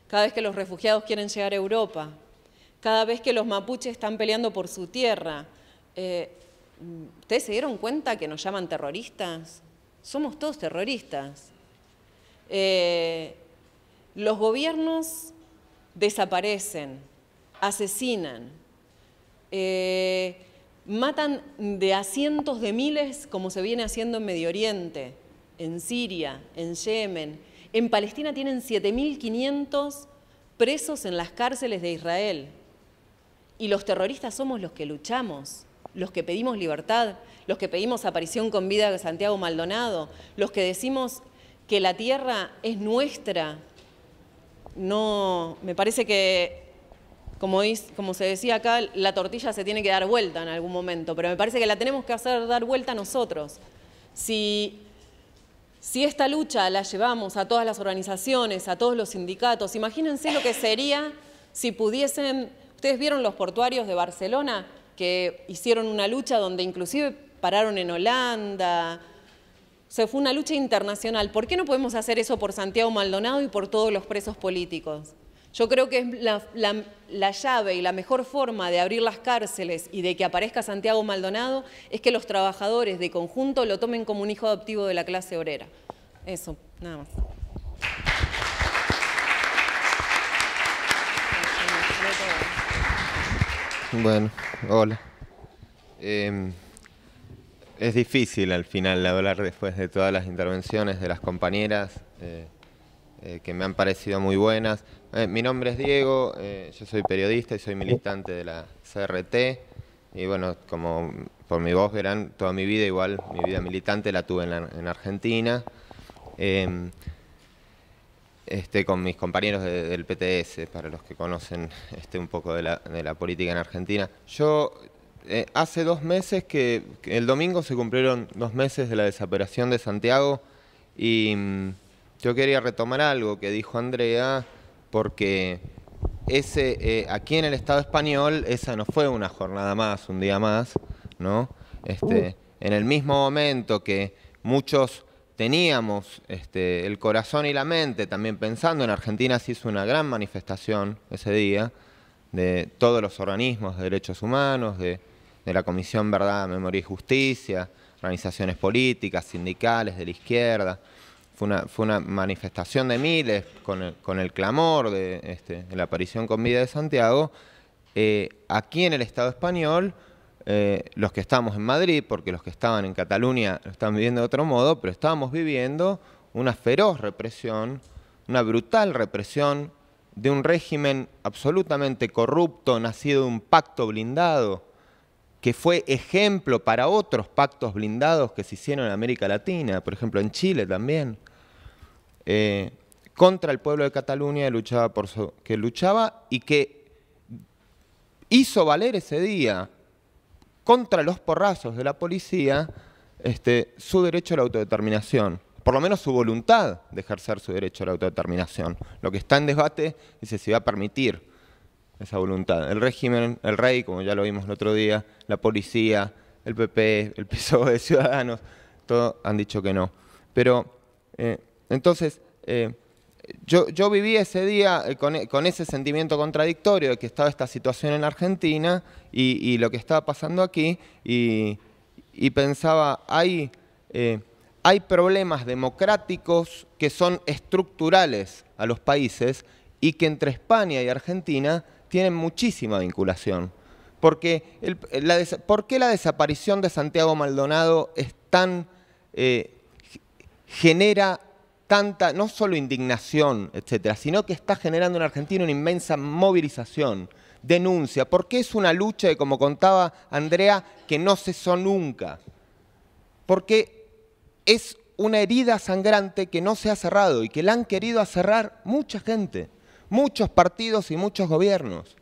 cada vez que los refugiados quieren llegar a Europa, cada vez que los mapuches están peleando por su tierra, ¿ustedes se dieron cuenta que nos llaman terroristas? Somos todos terroristas. Los gobiernos desaparecen, asesinan, matan de a cientos de miles, como se viene haciendo en Medio Oriente, en Siria, en Yemen. En Palestina tienen 7.500 presos en las cárceles de Israel. Y los terroristas somos los que luchamos, los que pedimos libertad, los que pedimos aparición con vida de Santiago Maldonado, los que decimos que la tierra es nuestra. No, me parece que, como se decía acá, la tortilla se tiene que dar vuelta en algún momento, pero me parece que la tenemos que hacer dar vuelta nosotros. Si esta lucha la llevamos a todas las organizaciones, a todos los sindicatos, imagínense lo que sería si pudiesen... Ustedes vieron los portuarios de Barcelona que hicieron una lucha donde inclusive pararon en Holanda. O sea, fue una lucha internacional. ¿Por qué no podemos hacer eso por Santiago Maldonado y por todos los presos políticos? Yo creo que es la llave y la mejor forma de abrir las cárceles y de que aparezca Santiago Maldonado es que los trabajadores de conjunto lo tomen como un hijo adoptivo de la clase obrera. Eso, nada más. Bueno, hola. Es difícil al final hablar después de todas las intervenciones de las compañeras que me han parecido muy buenas. Mi nombre es Diego, yo soy periodista y soy militante de la CRT. Y bueno, como por mi voz verán, toda mi vida, igual mi vida militante la tuve en Argentina, con mis compañeros del PTS, para los que conocen un poco de la política en Argentina. Yo hace 2 meses, que el domingo se cumplieron 2 meses de la desaparición de Santiago, y yo quería retomar algo que dijo Andrea, porque aquí en el Estado español esa no fue una jornada más, un día más, ¿no? En el mismo momento que muchos teníamos el corazón y la mente también pensando, en Argentina se hizo una gran manifestación ese día de todos los organismos de derechos humanos, de la Comisión Verdad, Memoria y Justicia, organizaciones políticas, sindicales, de la izquierda. Fue una manifestación de miles con el clamor de la aparición con vida de Santiago. Aquí en el Estado español, los que estamos en Madrid, porque los que estaban en Cataluña lo están viviendo de otro modo, pero estábamos viviendo una feroz represión, una brutal represión de un régimen absolutamente corrupto, nacido de un pacto blindado, que fue ejemplo para otros pactos blindados que se hicieron en América Latina, por ejemplo en Chile también. Contra el pueblo de Cataluña que luchaba y que hizo valer ese día, contra los porrazos de la policía, su derecho a la autodeterminación, por lo menos su voluntad de ejercer su derecho a la autodeterminación. Lo que está en debate es si va a permitir esa voluntad. El régimen, el rey, como ya lo vimos el otro día, la policía, el PP, el PSOE de Ciudadanos, todos han dicho que no. Pero entonces, yo viví ese día con ese sentimiento contradictorio de que estaba esta situación en Argentina y lo que estaba pasando aquí, y pensaba, hay problemas democráticos que son estructurales a los países y que entre España y Argentina tienen muchísima vinculación. Porque ¿por qué la desaparición de Santiago Maldonado es tan genera tanta, no solo indignación, etcétera, sino que está generando en Argentina una inmensa movilización, denuncia? Porque es una lucha, como contaba Andrea, que no cesó nunca. Porque es una herida sangrante que no se ha cerrado y que la han querido cerrar mucha gente, muchos partidos y muchos gobiernos.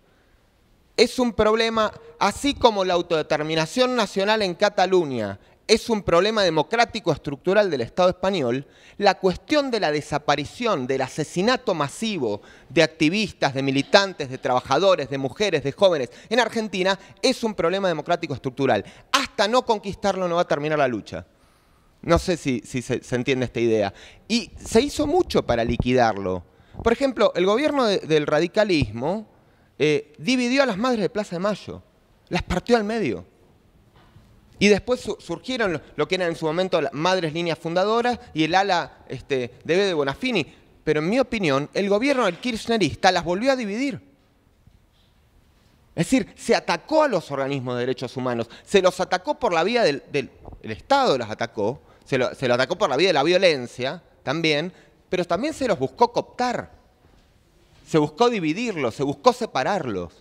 Es un problema, así como la autodeterminación nacional en Cataluña es un problema democrático estructural del Estado español, la cuestión de la desaparición, del asesinato masivo de activistas, de militantes, de trabajadores, de mujeres, de jóvenes en Argentina es un problema democrático estructural. Hasta no conquistarlo no va a terminar la lucha. No sé si se entiende esta idea. Y se hizo mucho para liquidarlo. Por ejemplo, el gobierno del radicalismo dividió a las madres de Plaza de Mayo, las partió al medio. Y después surgieron lo que eran en su momento las madres líneas fundadoras y el ala de Bonafini. Pero en mi opinión, el gobierno del kirchnerista las volvió a dividir. Es decir, se atacó a los organismos de derechos humanos, se los atacó por la vía del Estado los atacó, se lo atacó por la vía de la violencia también, pero también se los buscó cooptar, se buscó dividirlos, se buscó separarlos.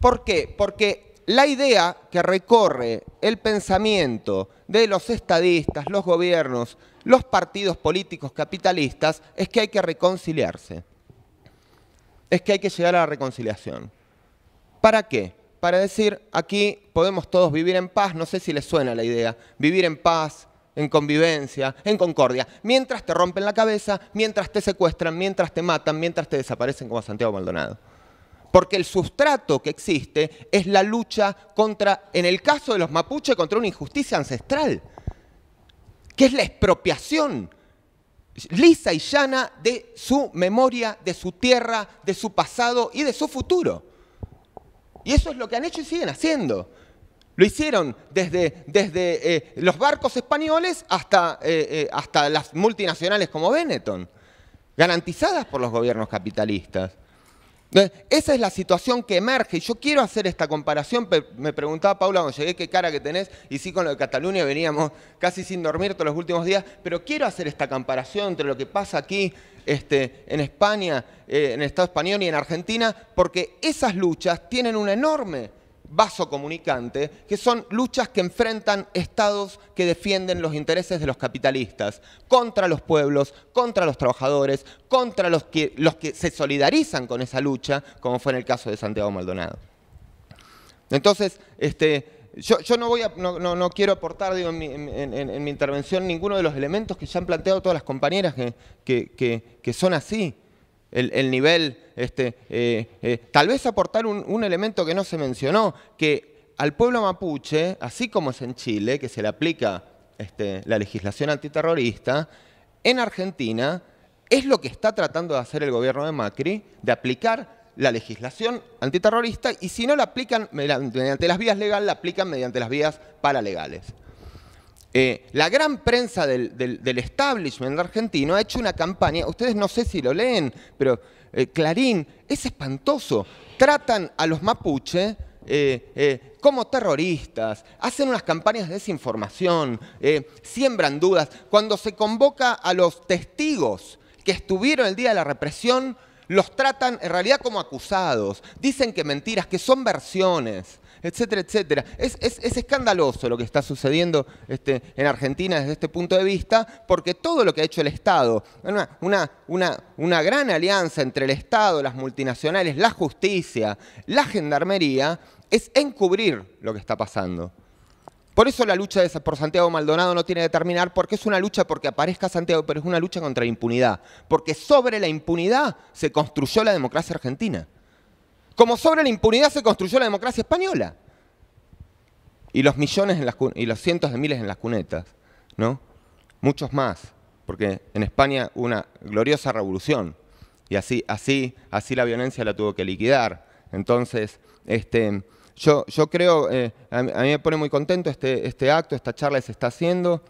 ¿Por qué? Porque la idea que recorre el pensamiento de los estadistas, los gobiernos, los partidos políticos capitalistas es que hay que reconciliarse, es que hay que llegar a la reconciliación. ¿Para qué? Para decir, aquí podemos todos vivir en paz, no sé si les suena la idea, vivir en paz, en convivencia, en concordia, mientras te rompen la cabeza, mientras te secuestran, mientras te matan, mientras te desaparecen como Santiago Maldonado. Porque el sustrato que existe es la lucha contra, en el caso de los mapuches, contra una injusticia ancestral, que es la expropiación lisa y llana de su memoria, de su tierra, de su pasado y de su futuro. Y eso es lo que han hecho y siguen haciendo. Lo hicieron desde los barcos españoles hasta las multinacionales como Benetton, garantizadas por los gobiernos capitalistas. Entonces, esa es la situación que emerge. Y yo quiero hacer esta comparación. Me preguntaba Paula cuando llegué qué cara que tenés, y sí, con lo de Cataluña veníamos casi sin dormir todos los últimos días, pero quiero hacer esta comparación entre lo que pasa aquí en España, en el Estado español y en Argentina, porque esas luchas tienen un enorme vaso comunicante, que son luchas que enfrentan estados que defienden los intereses de los capitalistas, contra los pueblos, contra los trabajadores, contra los que se solidarizan con esa lucha, como fue en el caso de Santiago Maldonado. Entonces, yo no quiero aportar, digo, en mi intervención ninguno de los elementos que ya han planteado todas las compañeras que son así. El nivel, tal vez aportar un elemento que no se mencionó, que al pueblo mapuche, así como es en Chile, que se le aplica la legislación antiterrorista, en Argentina es lo que está tratando de hacer el gobierno de Macri, de aplicar la legislación antiterrorista, y si no la aplican mediante las vías legales, la aplican mediante las vías paralegales. La gran prensa del establishment argentino ha hecho una campaña, ustedes no sé si lo leen, pero Clarín, es espantoso, tratan a los mapuche como terroristas, hacen unas campañas de desinformación, siembran dudas. Cuando se convoca a los testigos que estuvieron el día de la represión, los tratan en realidad como acusados, dicen que mentiras, que son versiones, etcétera, etcétera. Es escandaloso lo que está sucediendo en Argentina desde este punto de vista, porque todo lo que ha hecho el Estado, una gran alianza entre el Estado, las multinacionales, la justicia, la gendarmería, es encubrir lo que está pasando. Por eso la lucha por Santiago Maldonado no tiene que terminar, porque es una lucha porque aparezca Santiago, pero es una lucha contra la impunidad, porque sobre la impunidad se construyó la democracia argentina. Como sobre la impunidad se construyó la democracia española. Y los millones y los cientos de miles en las cunetas, ¿no? Muchos más, porque en España hubo una gloriosa revolución y así la violencia la tuvo que liquidar. Entonces, yo creo, a mí me pone muy contento este acto, esta charla que se está haciendo.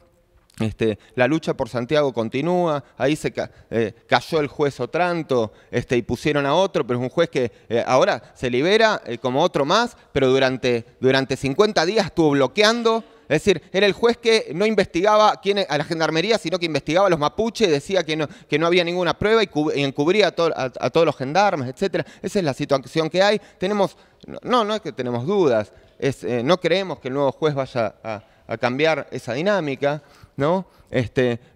La lucha por Santiago continúa, ahí se cayó el juez Otranto y pusieron a otro, pero es un juez que ahora se libera como otro más, pero durante 50 días estuvo bloqueando. Es decir, era el juez que no investigaba a la gendarmería, sino que investigaba a los mapuches, decía que no había ninguna prueba y encubría a todos los gendarmes, etc. Esa es la situación que hay. No es que tenemos dudas, no creemos que el nuevo juez vaya a cambiar esa dinámica, ¿no?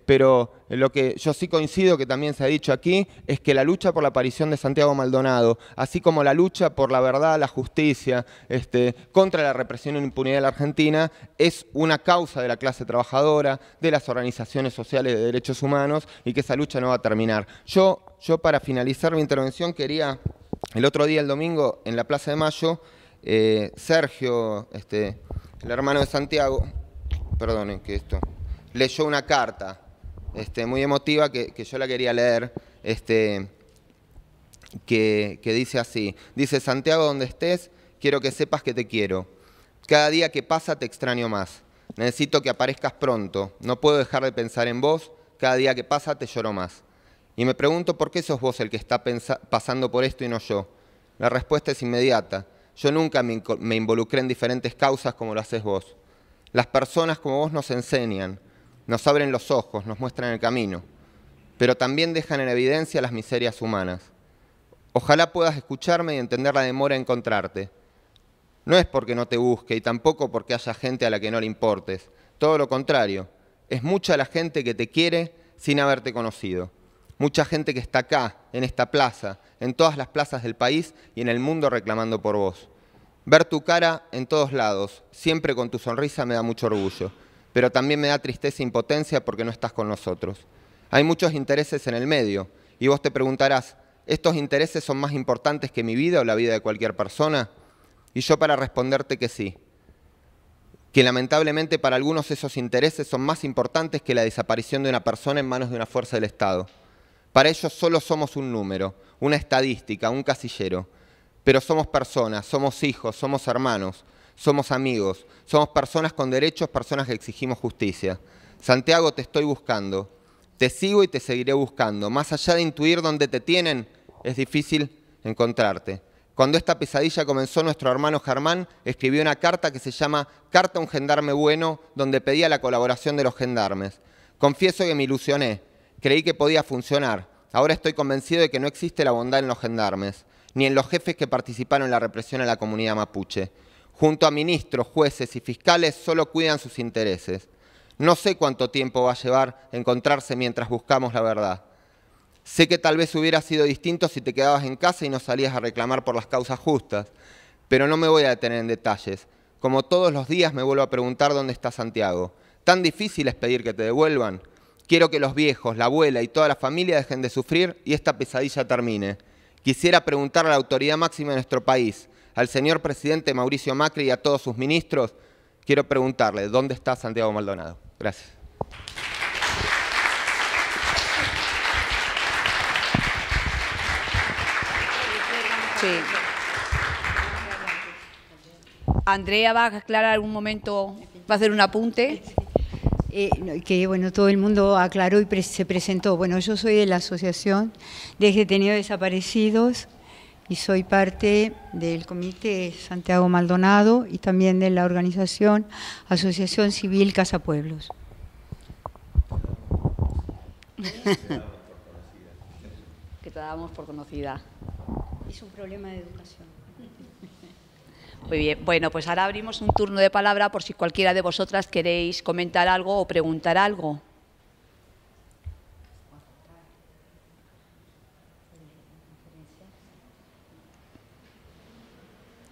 Pero lo que yo sí coincido que también se ha dicho aquí es que la lucha por la aparición de Santiago Maldonado, así como la lucha por la verdad, la justicia, contra la represión e impunidad de la Argentina, es una causa de la clase trabajadora, de las organizaciones sociales de derechos humanos, y que esa lucha no va a terminar. Yo para finalizar mi intervención quería, el otro día, el domingo, en la Plaza de Mayo, Sergio, el hermano de Santiago, perdonen que esto... leyó una carta muy emotiva que yo la quería leer, que dice así. Dice: Santiago, donde estés, quiero que sepas que te quiero. Cada día que pasa te extraño más. Necesito que aparezcas pronto. No puedo dejar de pensar en vos. Cada día que pasa te lloro más. Y me pregunto por qué sos vos el que está pasando por esto y no yo. La respuesta es inmediata. Yo nunca me involucré en diferentes causas como lo haces vos. Las personas como vos nos enseñan, nos abren los ojos, nos muestran el camino, pero también dejan en evidencia las miserias humanas. Ojalá puedas escucharme y entender la demora en encontrarte. No es porque no te busque y tampoco porque haya gente a la que no le importes. Todo lo contrario, es mucha la gente que te quiere sin haberte conocido. Mucha gente que está acá, en esta plaza, en todas las plazas del país y en el mundo reclamando por vos. Ver tu cara en todos lados, siempre con tu sonrisa, me da mucho orgullo, pero también me da tristeza e impotencia porque no estás con nosotros. Hay muchos intereses en el medio y vos te preguntarás, ¿estos intereses son más importantes que mi vida o la vida de cualquier persona? Y yo para responderte que sí, que lamentablemente para algunos esos intereses son más importantes que la desaparición de una persona en manos de una fuerza del Estado. Para ellos solo somos un número, una estadística, un casillero. Pero somos personas, somos hijos, somos hermanos, somos amigos, somos personas con derechos, personas que exigimos justicia. Santiago, te estoy buscando, te sigo y te seguiré buscando. Más allá de intuir dónde te tienen, es difícil encontrarte. Cuando esta pesadilla comenzó, nuestro hermano Germán escribió una carta que se llama Carta a un gendarme bueno, donde pedía la colaboración de los gendarmes. Confieso que me ilusioné. Creí que podía funcionar. Ahora estoy convencido de que no existe la bondad en los gendarmes, ni en los jefes que participaron en la represión a la comunidad mapuche. Junto a ministros, jueces y fiscales solo cuidan sus intereses. No sé cuánto tiempo va a llevar encontrarse mientras buscamos la verdad. Sé que tal vez hubiera sido distinto si te quedabas en casa y no salías a reclamar por las causas justas, pero no me voy a detener en detalles. Como todos los días me vuelvo a preguntar dónde está Santiago. ¿Tan difícil es pedir que te devuelvan? Quiero que los viejos, la abuela y toda la familia dejen de sufrir y esta pesadilla termine. Quisiera preguntar a la autoridad máxima de nuestro país, al señor presidente Mauricio Macri y a todos sus ministros, quiero preguntarle, ¿dónde está Santiago Maldonado? Gracias. Sí. Andrea va a aclarar un momento, va a hacer un apunte. Que bueno, todo el mundo aclaró y se presentó. Bueno, yo soy de la Asociación de Detenidos Desaparecidos y soy parte del Comité Santiago Maldonado y también de la organización Asociación Civil Casa Pueblos. Que te damos por conocida. Es un problema de educación. Muy bien, bueno, pues ahora abrimos un turno de palabra por si cualquiera de vosotras queréis comentar algo o preguntar algo.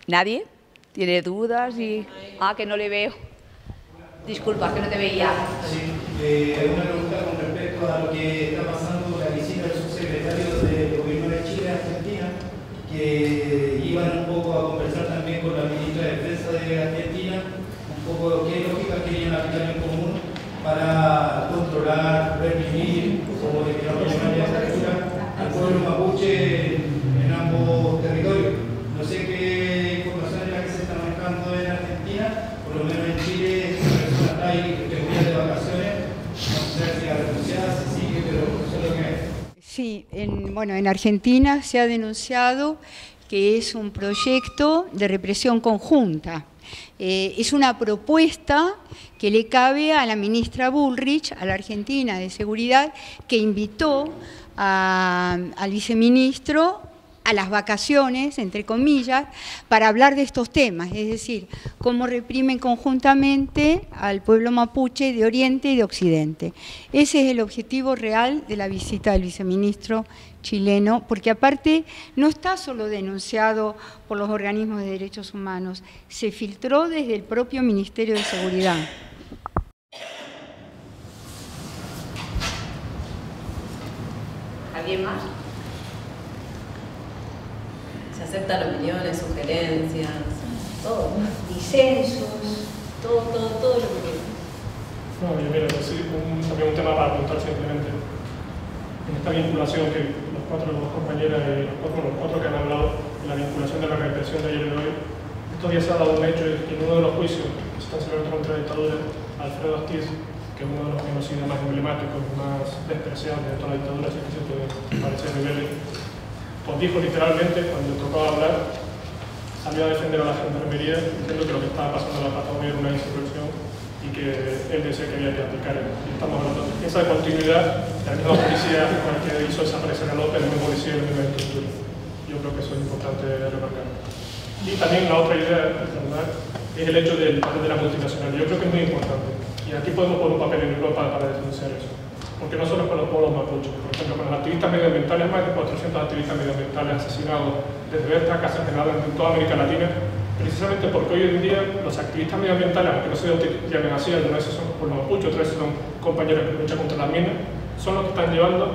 ¿Nadie? ¿Tiene dudas? Y... Ah, que no le veo. Disculpa, que no te veía. Sí, una pregunta con respecto a lo que está pasando con la visita del subsecretario del Gobierno de Chile a Argentina, que iban un poco a conversar también con la ministra de Defensa de Argentina, un poco qué lógica querían aplicar en común para controlar, reprimir, como de que no llamaría al pueblo mapuche en ambos territorios. No sé qué información es la que se está manejando en Argentina, por lo menos en Chile, esta persona está ahí que viene de vacaciones, no sé si la renunciada se sigue, pero eso es lo que es. Sí, en Argentina se ha denunciado que es un proyecto de represión conjunta. Es una propuesta que le cabe a la ministra Bullrich, a la Argentina de Seguridad, que invitó al viceministro a las vacaciones, entre comillas, para hablar de estos temas, es decir, cómo reprimen conjuntamente al pueblo mapuche de Oriente y de Occidente. Ese es el objetivo real de la visita del viceministro chileno, porque aparte no está solo denunciado por los organismos de derechos humanos, se filtró desde el propio Ministerio de Seguridad. ¿Alguien más? Aceptan opiniones, sugerencias, todo. Disensos, todo lo que quieras. No, yo mira, es un tema para apuntar simplemente. En esta vinculación que los cuatro compañeras y los cuatro que han hablado, la vinculación de la represión de ayer y de hoy, estos días se ha dado un hecho en uno de los juicios que se están celebrando contra la dictadura, Alfredo Astiz, que es uno de los genocidas más emblemáticos, más despreciables de toda la dictadura, si se puede parecer niveles, pues dijo literalmente, cuando le tocaba hablar, salió a defender a la Gendarmería diciendo que lo que estaba pasando en la Patagonia era una insurrección y que él decía que había que aplicar el, estamos hablando de esa continuidad de la misma policía con la que hizo desaparecer a López, el mismo policía y la misma estructura. Yo creo que eso es importante remarcar. Y también la otra idea, ¿verdad?, es el hecho del papel de la multinacional. Yo creo que es muy importante, y aquí podemos poner un papel en Europa para denunciar eso, porque no solo es para los pueblos mapuches, por ejemplo, para los activistas medioambientales, más de 400 activistas medioambientales asesinados desde esta casa generada en toda América Latina, precisamente porque hoy en día los activistas medioambientales, aunque no se llamen así, algunos son por los mapuches, otros son compañeros que luchan contra las minas, son los que están llevando,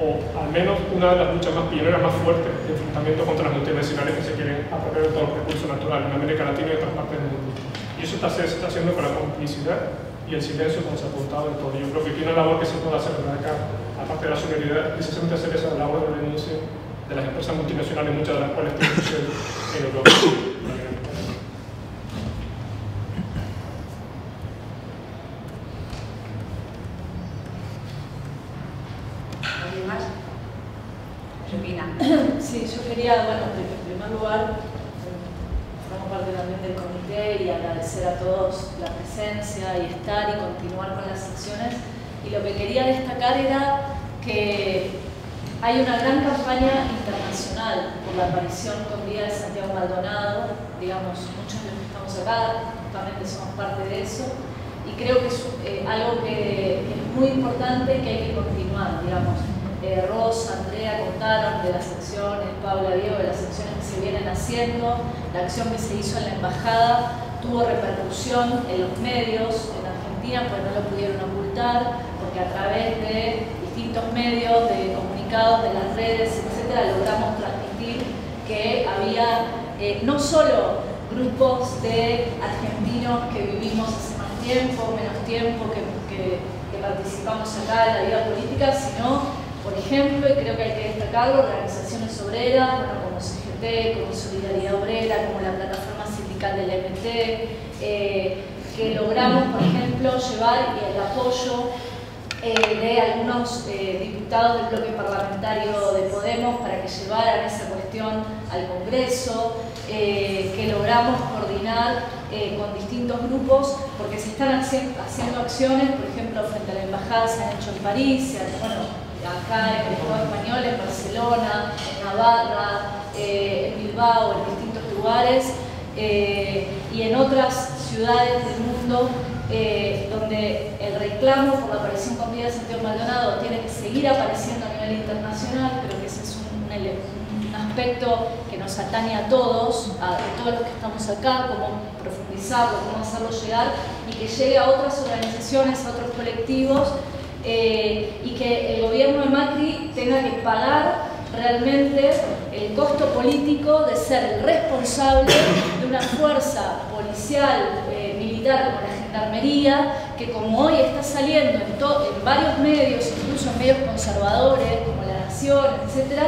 o al menos una de las luchas más pioneras, más fuertes, de enfrentamiento contra las multinacionales que se quieren apropiar de todos los recursos naturales en América Latina y en otras partes del mundo. Y eso se está haciendo con la complicidad y el silencio como se ha apuntado en todo. Yo creo que tiene una labor que se puede hacer en acá, aparte de la solidaridad, y se siente hacer esa labor de denuncia de las empresas multinacionales, muchas de las cuales tienen en Europa. ¿Alguien más? ¿Qué opina? Sí, yo quería, bueno, en primer lugar, formo parte también del comité y agradecer a todos la presencia y estar y continuar con las sesiones. Y lo que quería destacar era que hay una gran campaña internacional por la aparición con vida de Santiago Maldonado, digamos, muchos de los que estamos acá justamente somos parte de eso, y creo que es algo que es muy importante y que hay que continuar, digamos. Rosa, Andrea contaron de las acciones, Paula, Diego, de las acciones que se vienen haciendo, la acción que se hizo en la embajada tuvo repercusión en los medios, en Argentina, pues no lo pudieron ocultar, porque a través de distintos medios de comunicados, de las redes, etcétera, logramos transmitir que había no solo grupos de argentinos que vivimos hace más tiempo, menos tiempo, que participamos acá en la vida política, sino, por ejemplo, y creo que hay que destacarlo, organizaciones obreras, bueno, como CGT, como Solidaridad Obrera, como la plataforma sindical del MT, que logramos, por ejemplo, llevar el apoyo de algunos diputados del bloque parlamentario de Podemos para que llevaran esa cuestión al Congreso, que logramos coordinar con distintos grupos, porque se están haciendo acciones, por ejemplo, frente a la embajada se han hecho en París, bueno, acá en el Estado español, en Barcelona, en Navarra, en Bilbao, en distintos lugares, y en otras ciudades del mundo, donde el reclamo por la aparición con vida de Santiago Maldonado tiene que seguir apareciendo a nivel internacional. Creo que ese es un aspecto que nos atañe a todos, todos los que estamos acá, cómo profundizarlo, cómo hacerlo llegar y que llegue a otras organizaciones, a otros colectivos, y que el gobierno de Macri tenga que pagar realmente el costo político de ser el responsable de una fuerza policial, militar, como la Gendarmería, que como hoy está saliendo en varios medios, incluso en medios conservadores como La Nación, etcétera,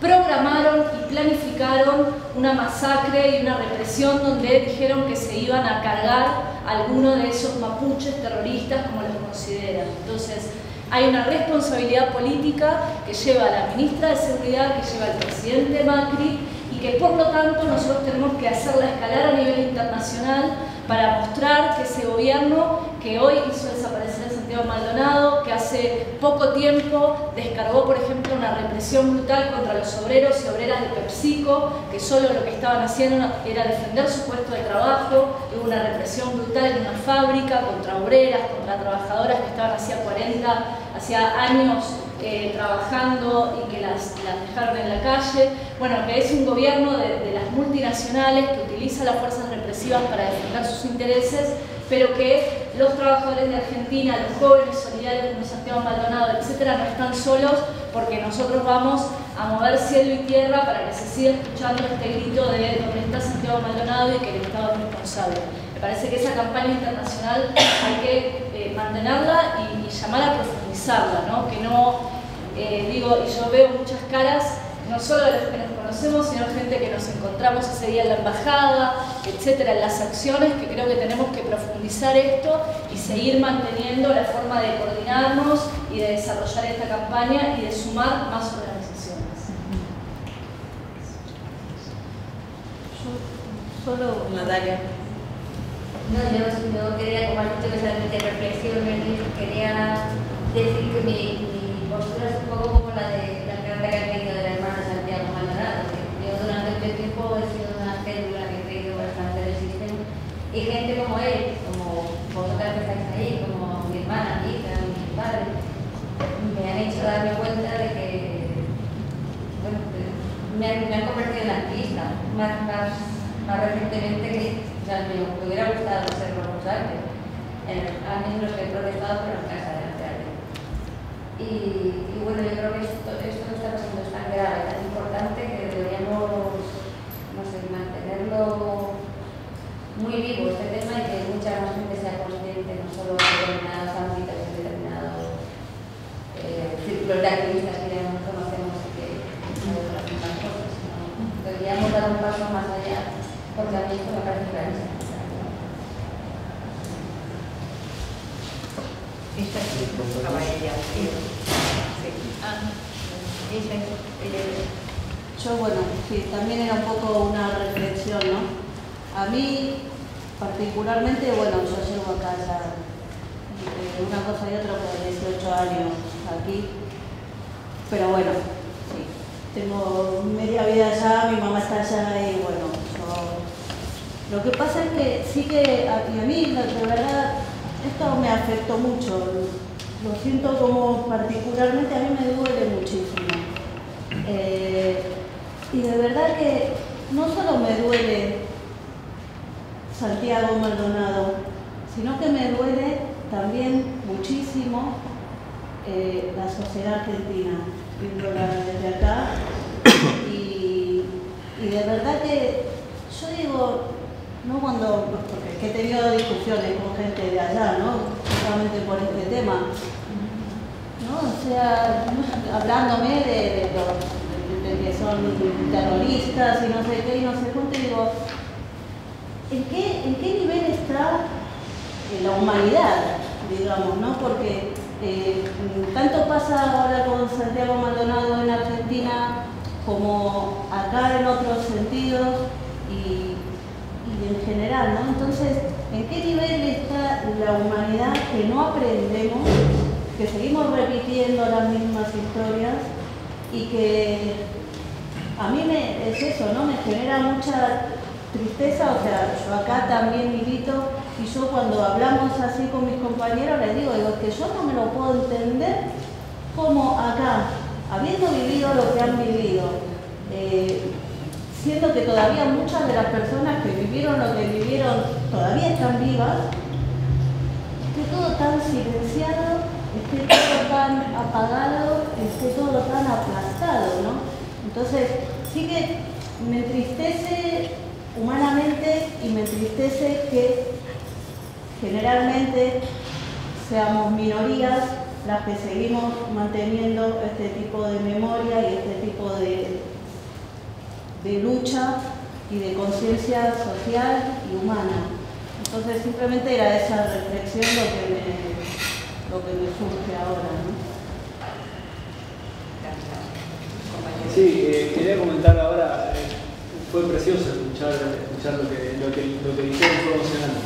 programaron y planificaron una masacre y una represión donde dijeron que se iban a cargar a alguno de esos mapuches terroristas como los consideran. Entonces, hay una responsabilidad política que lleva a la ministra de Seguridad, que lleva al presidente Macri, y que por lo tanto nosotros tenemos que hacerla escalar a nivel internacional para mostrar que ese gobierno que hoy hizo desaparecer a Santiago Maldonado, que hace poco tiempo descargó, por ejemplo, una represión brutal contra los obreros y obreras de PepsiCo, que solo lo que estaban haciendo era defender su puesto de trabajo, hubo una represión brutal en una fábrica contra obreras, contra trabajadoras que estaban hacía años trabajando y que las dejaron en la calle. Bueno, que es un gobierno de las multinacionales que utiliza las fuerzas represivas para defender sus intereses, pero que los trabajadores de Argentina, los jóvenes solidarios como Santiago Maldonado, etcétera, no están solos, porque nosotros vamos a mover cielo y tierra para que se siga escuchando este grito de ¿dónde está Santiago Santiago Maldonado y que el Estado es responsable. Me parece que esa campaña internacional hay que mantenerla y llamar a profundizarla, ¿no? Que no, digo, y yo veo muchas caras, no solo de los que nos conocemos, sino gente que nos encontramos ese día en la embajada, etcétera, en las acciones, que creo que tenemos que profundizar esto y seguir manteniendo la forma de coordinarnos y de desarrollar esta campaña y de sumar más organizaciones. Yo solo, Natalia. No, yo quería compartir solamente reflexiones, quería decir que mi postura es un poco como la de la carta que ha tenido de la hermana Santiago Maldonado. Yo durante este tiempo he sido una célula que he creído bastante del sistema. Y gente como él, como vosotras que estáis ahí, como mi hermana, mi hija, mis padres, me han hecho darme cuenta de que, bueno, me han convertido en activista, más recientemente que... O sea, me hubiera gustado ser voluntario, a mí los que he protestado por las casas de Andrea. Y bueno, yo creo que esto que está pasando es tan grave, tan importante que deberíamos, no sé, mantenerlo muy vivo este tema y que mucha más gente sea consciente, no solo en determinados ámbitos, en determinados círculos de activistas que ya no conocemos y que no conocen más cosas, sino deberíamos dar un paso más allá. Porque a mí esto me parece clarísimo. Esta es su caballera. Yo, bueno, sí, también era un poco una reflexión, ¿no? A mí, particularmente, bueno, yo llevo a casa una cosa y otra por 18 años aquí, pero bueno, sí, tengo media vida allá, mi mamá está allá y bueno, lo que pasa es que sí que a mí, de verdad, esto me afectó mucho. Lo siento como particularmente, a mí me duele muchísimo. Y de verdad que no solo me duele Santiago Maldonado, sino que me duele también muchísimo la sociedad argentina, viéndola desde acá. Y de verdad que yo digo... No cuando, porque he tenido discusiones con gente de allá, ¿no? Justamente por este tema. ¿No? O sea, hablándome de que son terroristas y no sé qué, y no sé cuánto, digo, ¿en qué nivel está la humanidad, digamos, ¿no? Porque tanto pasa ahora con Santiago Maldonado en Argentina como acá en otros sentidos y en general, ¿no? Entonces, ¿en qué nivel está la humanidad que no aprendemos, que seguimos repitiendo las mismas historias y que a mí es eso, ¿no? Me genera mucha tristeza, o sea, yo acá también milito y yo cuando hablamos así con mis compañeros les digo que yo no me lo puedo entender como acá, habiendo vivido lo que han vivido, siendo que todavía muchas de las personas que vivieron lo que vivieron todavía están vivas, esté todo tan silenciado, esté todo tan apagado, esté todo tan aplastado, ¿no? Entonces, sí que me entristece humanamente y me entristece que generalmente seamos minorías las que seguimos manteniendo este tipo de memoria y este tipo de lucha y de conciencia social y humana. Entonces simplemente era esa reflexión lo que me surge ahora, ¿no? Sí, quería comentar ahora, fue precioso escuchar lo que dijeron, fue emocionante.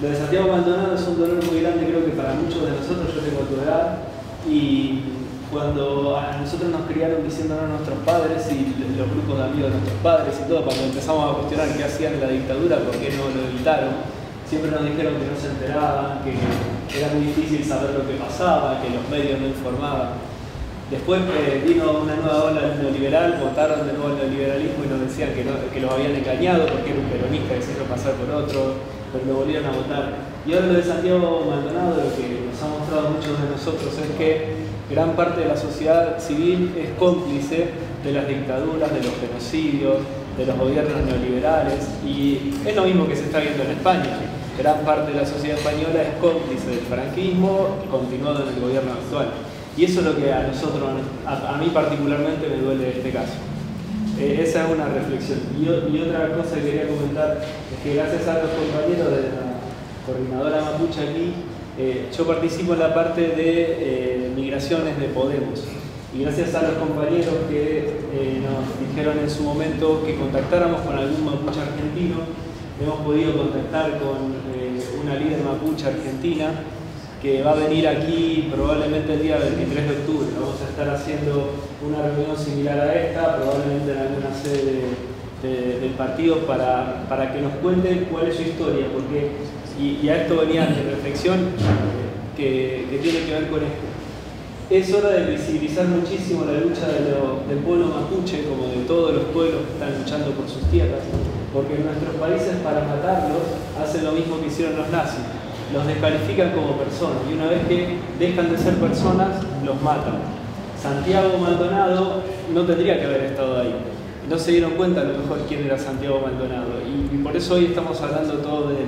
Lo de Santiago Maldonado es un dolor muy grande, creo que para muchos de nosotros, yo tengo tu edad, y cuando a nosotros nos criaron diciéndonos nuestros padres y los grupos de amigos de nuestros padres y todo, cuando empezamos a cuestionar qué hacían en la dictadura, por qué no lo evitaron, siempre nos dijeron que no se enteraban, que era muy difícil saber lo que pasaba, que los medios no informaban. Después vino una nueva ola neoliberal, votaron de nuevo el neoliberalismo y nos decían que los habían engañado porque era un peronista que se hizo pasar por otro, pero lo volvieron a votar. Y ahora lo de Santiago Maldonado, lo que nos ha mostrado muchos de nosotros es que gran parte de la sociedad civil es cómplice de las dictaduras, de los genocidios, de los gobiernos neoliberales, y es lo mismo que se está viendo en España. Gran parte de la sociedad española es cómplice del franquismo, continuado en el gobierno actual. Y eso es lo que a nosotros, a mí particularmente, me duele de este caso. Esa es una reflexión. Y otra cosa que quería comentar es que gracias a los compañeros de la coordinadora mapuche aquí, yo participo en la parte de migraciones de Podemos. Y gracias a los compañeros que nos dijeron en su momento que contactáramos con algún mapuche argentino, hemos podido contactar con una líder mapuche argentina que va a venir aquí probablemente el día 23 de octubre. Vamos a estar haciendo una reunión similar a esta, probablemente en alguna sede del partido, para que nos cuente cuál es su historia, porque, y a esto venía de reflexión que tiene que ver con esto. Es hora de visibilizar muchísimo la lucha del pueblo mapuche, como de todos los pueblos que están luchando por sus tierras, porque en nuestros países, para matarlos, hacen lo mismo que hicieron los nazis. Los descalifican como personas, y una vez que dejan de ser personas, los matan. Santiago Maldonado no tendría que haber estado ahí. No se dieron cuenta, a lo mejor, quién era Santiago Maldonado, y por eso hoy estamos hablando todo de él.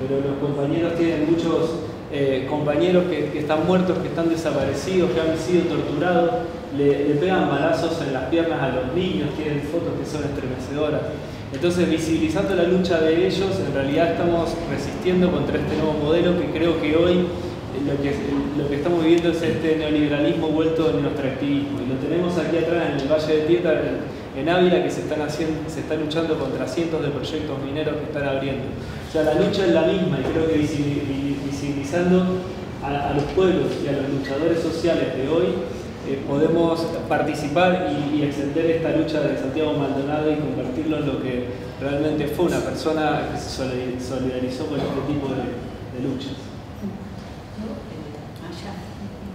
Pero los compañeros tienen muchos compañeros que están muertos, que están desaparecidos, que han sido torturados, le pegan balazos en las piernas a los niños, tienen fotos que son estremecedoras. Entonces, visibilizando la lucha de ellos, en realidad estamos resistiendo contra este nuevo modelo, que creo que hoy lo que estamos viviendo es este neoliberalismo vuelto en nuestro activismo. Y lo tenemos aquí atrás en el Valle de Tieta, en Ávila, que se está luchando contra cientos de proyectos mineros que están abriendo. O sea, la lucha es la misma, y creo que visibilizando a los pueblos y a los luchadores sociales de hoy, podemos participar y extender esta lucha de Santiago Maldonado y convertirlo en lo que realmente fue, una persona que se solidarizó con este tipo de luchas.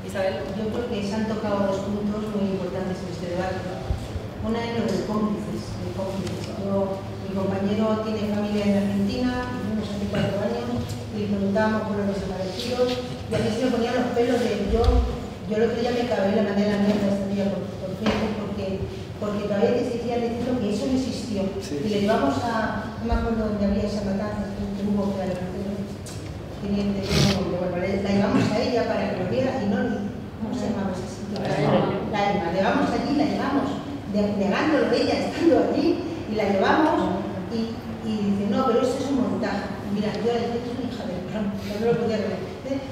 Isabel, yo creo que se han tocado dos puntos muy importantes en este debate. Una es lo de cómplices. Mi compañero tiene familia en Argentina, vivimos hace 4 años, y preguntábamos por los desaparecidos, y a mí se me ponían los pelos de yo el otro día me acabé la manera de la mierda por Facebook, porque todavía te seguían diciendo que eso no existió. Sí. Y le llevamos a, no me acuerdo dónde había esa matanza, que hubo que la llevamos a ella para que lo viera, y no, ¿cómo se llamaba ese sitio? La llevamos allí, la llevamos, negándolo de ella, estando allí, y la llevamos, y dice, no, pero eso es un montaje. Mira, yo le dije, es una hija de Trump, no lo podía creer.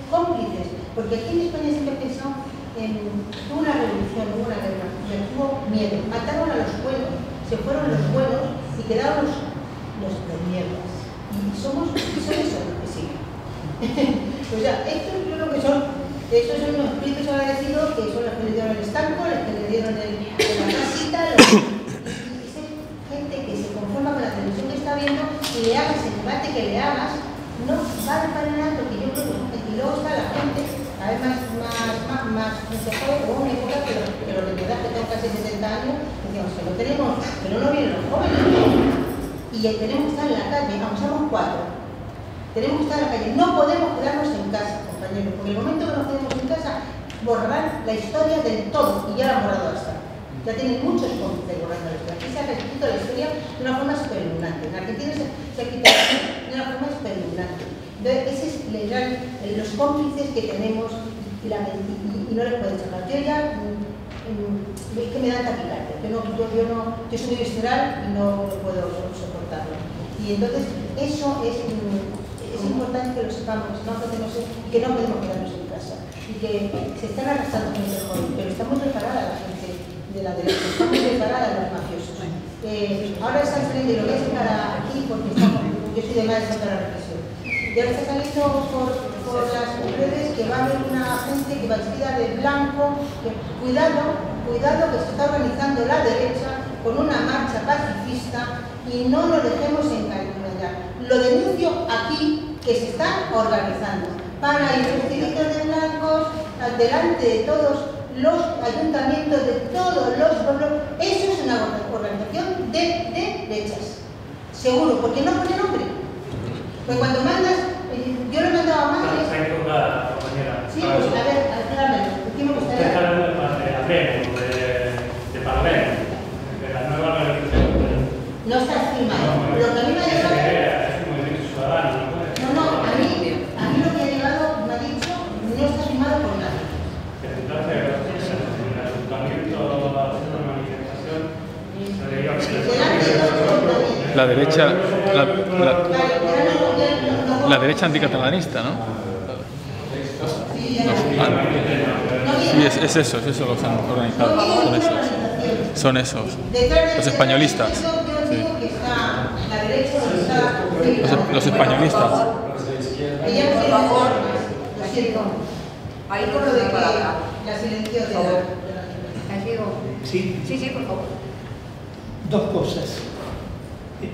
Cómplices. Porque aquí en España siempre he pensado en una revolución, una guerra, y hubo miedo. Mataron a los pueblos, se fueron los pueblos y quedaron los mierdas. Y son eso los que siguen. O sea, esto yo creo que son, esos son los espíritus agradecidos, que son los que le dieron el estanco, los que le dieron la casita, y esa gente que se conforma con la televisión que está viendo, y le hagas el debate que le hagas, no vale para nada, porque yo creo que y luego está la gente. A ver, más, una época que lo recuerdas, que tengo casi 60 años, decíamos, que lo tenemos, pero no vienen los jóvenes. Y tenemos que estar en la calle, aunque somos 4. Tenemos que estar en la calle, no podemos quedarnos en casa, compañeros, porque el momento que nos quedemos en casa, borrar la historia del todo, y ya la han borrado hasta. Ya tienen muchos cómplices borrando la historia. Aquí se ha reescrito la historia de una forma espeluznante. En Argentina se ha quitado de una forma espeluznante. Entonces, ese es los cómplices que tenemos y no les puedo sacar. Yo ya, es que me dan taquicardia, yo soy visceral y no puedo soportarlo. Y entonces, eso es importante que lo sepamos, que no podemos quedarnos en casa. Y que se están arrastrando con el joven, pero está muy preparada la gente de la derecha, está muy preparada los mafiosos. Ahora es Alfredo, lo voy a sacar aquí porque yo soy de más de la represión. Y ahora está saliendo por las redes que va a haber una gente que va vestida de blanco. Cuidado que se está organizando la derecha con una marcha pacifista, y no nos dejemos engañar. Lo denuncio aquí, que se están organizando para ir vestiditos de blancos delante de todos los ayuntamientos de todos los pueblos. Eso es una organización de derechas. Seguro, porque no pone nombre. Pues cuando mandas, yo lo mandaba más. Está equivocada, compañera. Sí, pues a ver, acláramelo. Usted está hablando de la PEN, de Parabén, de la nueva organización. No sé la derecha anticatalanista, ¿no? Sí, es eso los han organizado, son esos, los españolistas. Sí. Los españolistas. Ahí con lo de la silencio de la... Diego. Sí, por favor. Dos cosas.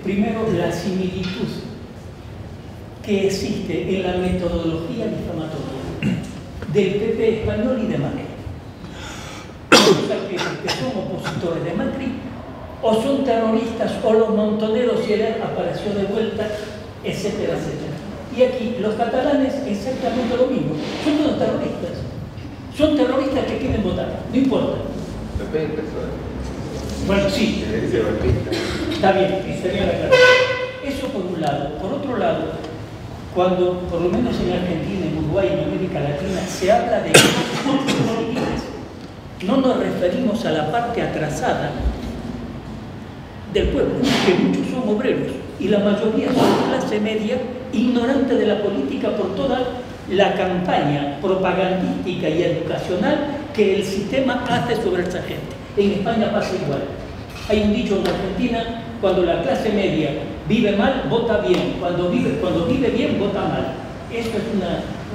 Primero, la similitud que existe en la metodología difamatoria del PP español y de Macri. O sea, que son opositores de Macri, o son terroristas, o los montoneros, y él apareció de vuelta, etcétera, etcétera. Y aquí, los catalanes, exactamente lo mismo. Son todos terroristas. Son terroristas que quieren votar, no importa. Bueno, sí. Está bien, estaría la claridad. Eso por un lado. Por otro lado, cuando, por lo menos en Argentina, en Uruguay, en América Latina, se habla de no nos referimos a la parte atrasada del pueblo, que muchos son obreros y la mayoría son clase media, ignorante de la política por toda la campaña propagandística y educacional que el sistema hace sobre esa gente. En España pasa igual. Hay un dicho en Argentina: cuando la clase media vive mal, vota bien; cuando vive bien, vota mal. Eso es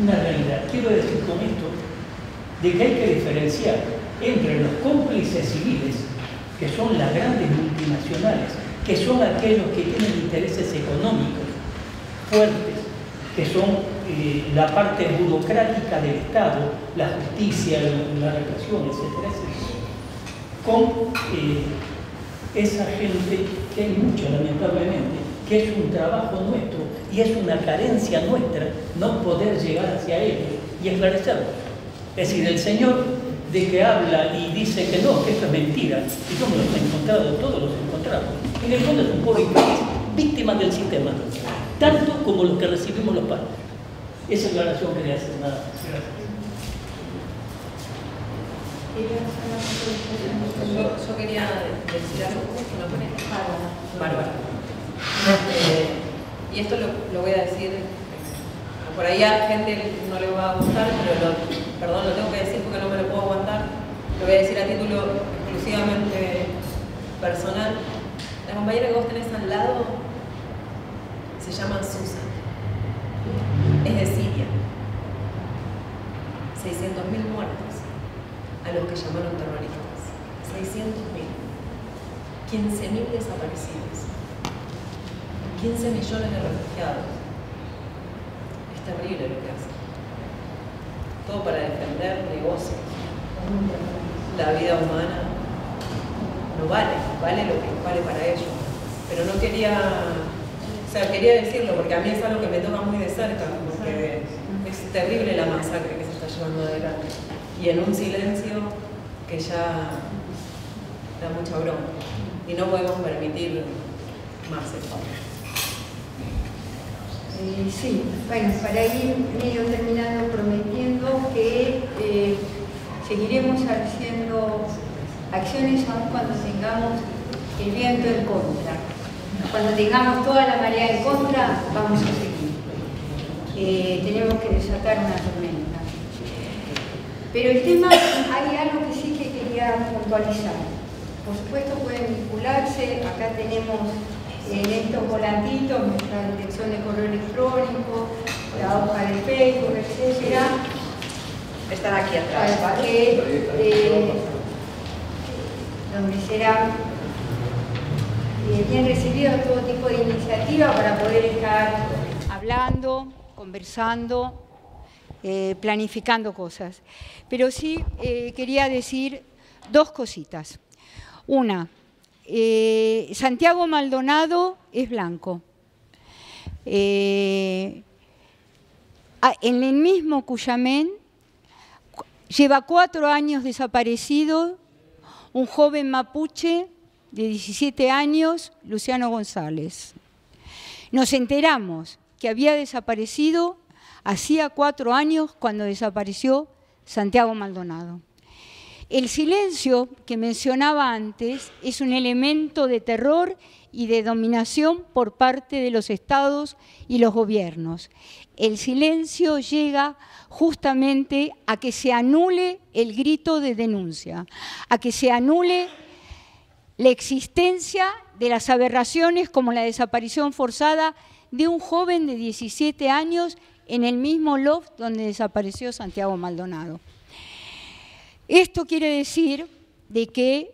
una realidad. Quiero decir con esto de que hay que diferenciar entre los cómplices civiles, que son las grandes multinacionales, que son aquellos que tienen intereses económicos fuertes, que son la parte burocrática del Estado, la justicia, la represión, etcétera, etcétera, con esa gente, que hay mucha lamentablemente, que es un trabajo nuestro y es una carencia nuestra no poder llegar hacia ellos y esclarecerlos. Es decir, el señor de que habla y dice que no, que esto es mentira, y yo me los he encontrado, todos los encontramos, en el fondo es un pobre país, víctimas del sistema, tanto como los que recibimos los padres. Esa es la oración que le hacen, nada más. Gracias. Yo quería decir algo justo, ¿no pones? Bárbara. Y esto lo voy a decir, por ahí a gente no le va a gustar, pero perdón, lo tengo que decir porque no me lo puedo aguantar. Lo voy a decir a título exclusivamente personal. La compañera que vos tenés al lado se llama Susan. Es de Siria. 600.000 muertos a los que llamaron terroristas. 600.000. 15.000 desaparecidos. 15 millones de refugiados. Es terrible lo que hace. Todo para defender negocios. La vida humana no vale, vale lo que vale para ellos. Pero no quería, o sea, quería decirlo porque a mí es algo que me toca muy de cerca, porque es terrible la masacre que se está llevando adelante. Y en un silencio que ya da mucha bronca. Y no podemos permitir más eso. Sí, bueno, para ir medio terminando, prometiendo que seguiremos haciendo acciones aún cuando tengamos el viento en contra. Cuando tengamos toda la marea en contra, vamos a seguir. Tenemos que desatar una tormenta. Pero el tema, hay algo que sí que quería puntualizar. Por supuesto pueden vincularse, acá tenemos... en estos volantitos, nuestra dirección de correo electrónico, la hoja de Facebook, etc. Están aquí atrás. Para que, donde serán bien recibidos todo tipo de iniciativas para poder estar hablando, conversando, planificando cosas. Pero sí quería decir dos cositas. Una. Santiago Maldonado es blanco. En el mismo Cushamen lleva 4 años desaparecido un joven mapuche de 17 años, Luciano González. Nos enteramos que había desaparecido hacía 4 años cuando desapareció Santiago Maldonado. El silencio que mencionaba antes es un elemento de terror y de dominación por parte de los estados y los gobiernos. El silencio llega justamente a que se anule el grito de denuncia, a que se anule la existencia de las aberraciones como la desaparición forzada de un joven de 17 años en el mismo loft donde desapareció Santiago Maldonado. Esto quiere decir de que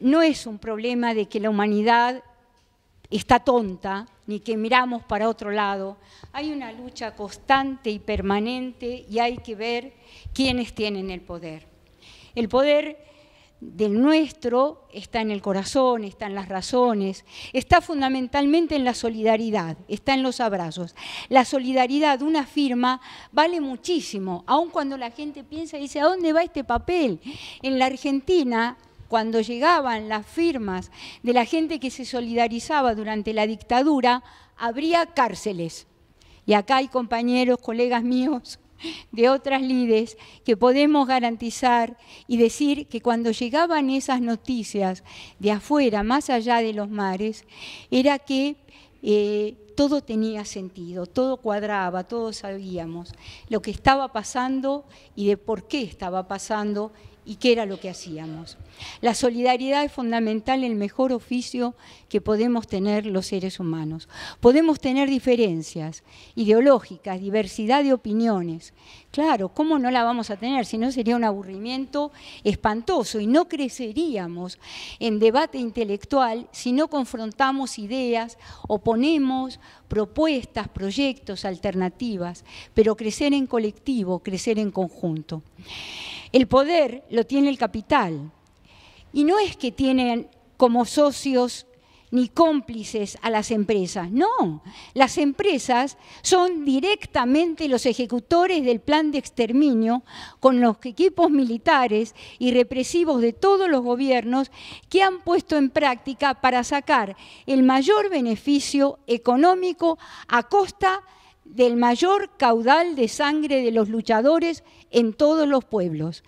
no es un problema de que la humanidad está tonta, ni que miramos para otro lado. Hay una lucha constante y permanente y hay que ver quiénes tienen el poder. El poder del nuestro está en el corazón, está en las razones, está fundamentalmente en la solidaridad, está en los abrazos. La solidaridad, una firma, vale muchísimo, aun cuando la gente piensa y dice, ¿a dónde va este papel? En la Argentina, cuando llegaban las firmas de la gente que se solidarizaba durante la dictadura, habría cárceles. Y acá hay compañeros, colegas míos, de otras lides, que podemos garantizar y decir que cuando llegaban esas noticias de afuera, más allá de los mares, era que todo tenía sentido, todo cuadraba, todos sabíamos lo que estaba pasando y de por qué estaba pasando y qué era lo que hacíamos. La solidaridad es fundamental, el mejor oficio que podemos tener los seres humanos. Podemos tener diferencias ideológicas, diversidad de opiniones. Claro, ¿cómo no la vamos a tener? Si no sería un aburrimiento espantoso y no creceríamos en debate intelectual si no confrontamos ideas, oponemos propuestas, proyectos, alternativas, pero crecer en colectivo, crecer en conjunto. El poder lo tiene el capital y no es que tienen como socios ni cómplices a las empresas, no. Las empresas son directamente los ejecutores del plan de exterminio con los equipos militares y represivos de todos los gobiernos que han puesto en práctica para sacar el mayor beneficio económico a costa del mayor caudal de sangre de los luchadores en todos los pueblos.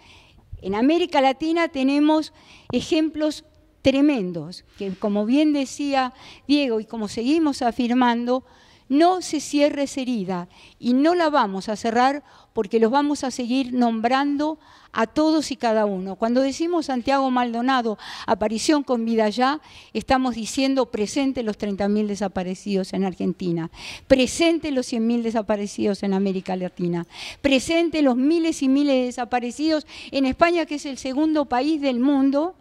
En América Latina tenemos ejemplos tremendos, que como bien decía Diego y como seguimos afirmando, no se cierra esa herida y no la vamos a cerrar porque los vamos a seguir nombrando a todos y cada uno. Cuando decimos Santiago Maldonado, aparición con vida ya, estamos diciendo presente los 30.000 desaparecidos en Argentina, presente los 100.000 desaparecidos en América Latina, presente los miles y miles de desaparecidos en España, que es el segundo país del mundo,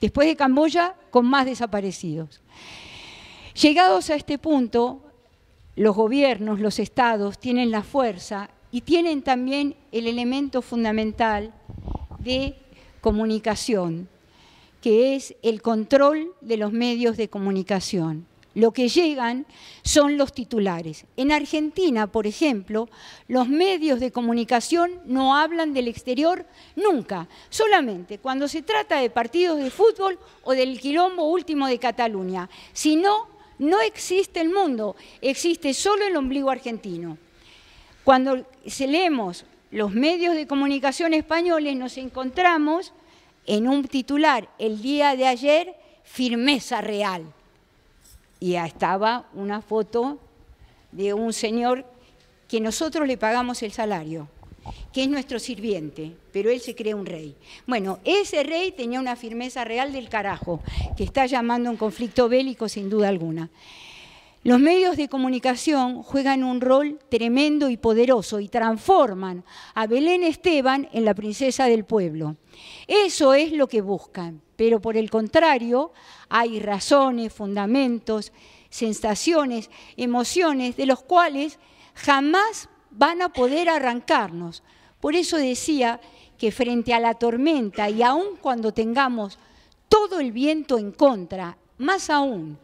después de Camboya, con más desaparecidos. Llegados a este punto, los gobiernos, los estados tienen la fuerza y tienen también el elemento fundamental de comunicación, que es el control de los medios de comunicación. Lo que llegan son los titulares. En Argentina, por ejemplo, los medios de comunicación no hablan del exterior nunca, solamente cuando se trata de partidos de fútbol o del quilombo último de Cataluña. Si no, no existe el mundo, existe solo el ombligo argentino. Cuando leemos los medios de comunicación españoles nos encontramos en un titular, el día de ayer, firmeza real. Y ahí estaba una foto de un señor que nosotros le pagamos el salario, que es nuestro sirviente, pero él se cree un rey. Bueno, ese rey tenía una firmeza real del carajo, que está llamando a un conflicto bélico sin duda alguna. Los medios de comunicación juegan un rol tremendo y poderoso y transforman a Belén Esteban en la princesa del pueblo. Eso es lo que buscan, pero por el contrario, hay razones, fundamentos, sensaciones, emociones de los cuales jamás van a poder arrancarnos. Por eso decía que frente a la tormenta y aun cuando tengamos todo el viento en contra, más aún,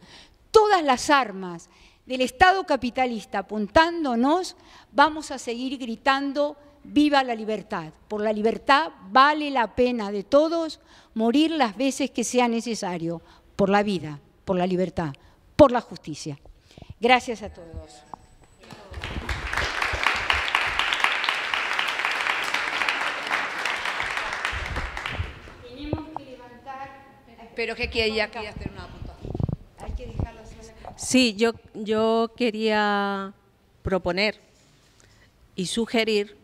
todas las armas del Estado capitalista apuntándonos, vamos a seguir gritando viva la libertad. Por la libertad vale la pena de todos morir las veces que sea necesario, por la vida, por la libertad, por la justicia. Gracias a todos. Pero que querías hacer una apuntación. Hay que dejarlo así. Sí, yo quería proponer y sugerir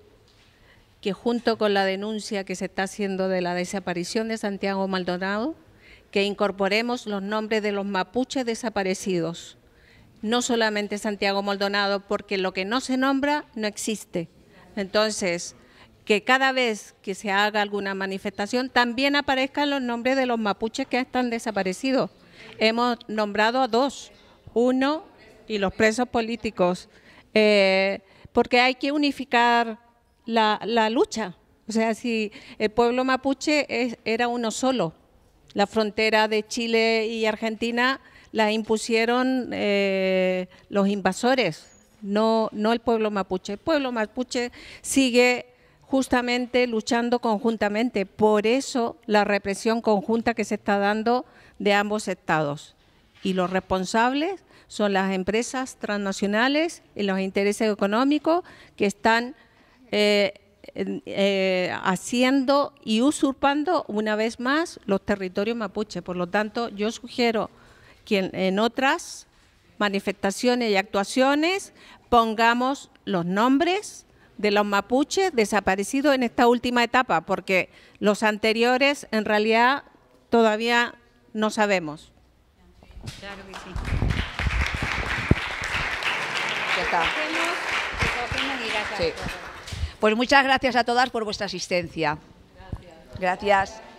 que junto con la denuncia que se está haciendo de la desaparición de Santiago Maldonado, que incorporemos los nombres de los mapuches desaparecidos. No solamente Santiago Maldonado, porque lo que no se nombra no existe. Entonces, que cada vez que se haga alguna manifestación también aparezcan los nombres de los mapuches que están desaparecidos. Hemos nombrado a dos, uno y los presos políticos, porque hay que unificar la lucha. O sea, si el pueblo mapuche era uno solo, la frontera de Chile y Argentina la impusieron los invasores, no el pueblo mapuche. El pueblo mapuche sigue justamente luchando conjuntamente, por eso la represión conjunta que se está dando de ambos estados. Y los responsables son las empresas transnacionales y los intereses económicos que están haciendo y usurpando una vez más los territorios mapuche. Por lo tanto, yo sugiero que en otras manifestaciones y actuaciones pongamos los nombres de los mapuches desaparecidos en esta última etapa, porque los anteriores en realidad todavía no sabemos. Claro que sí. Ya está. Sí. Pues muchas gracias a todas por vuestra asistencia. Gracias.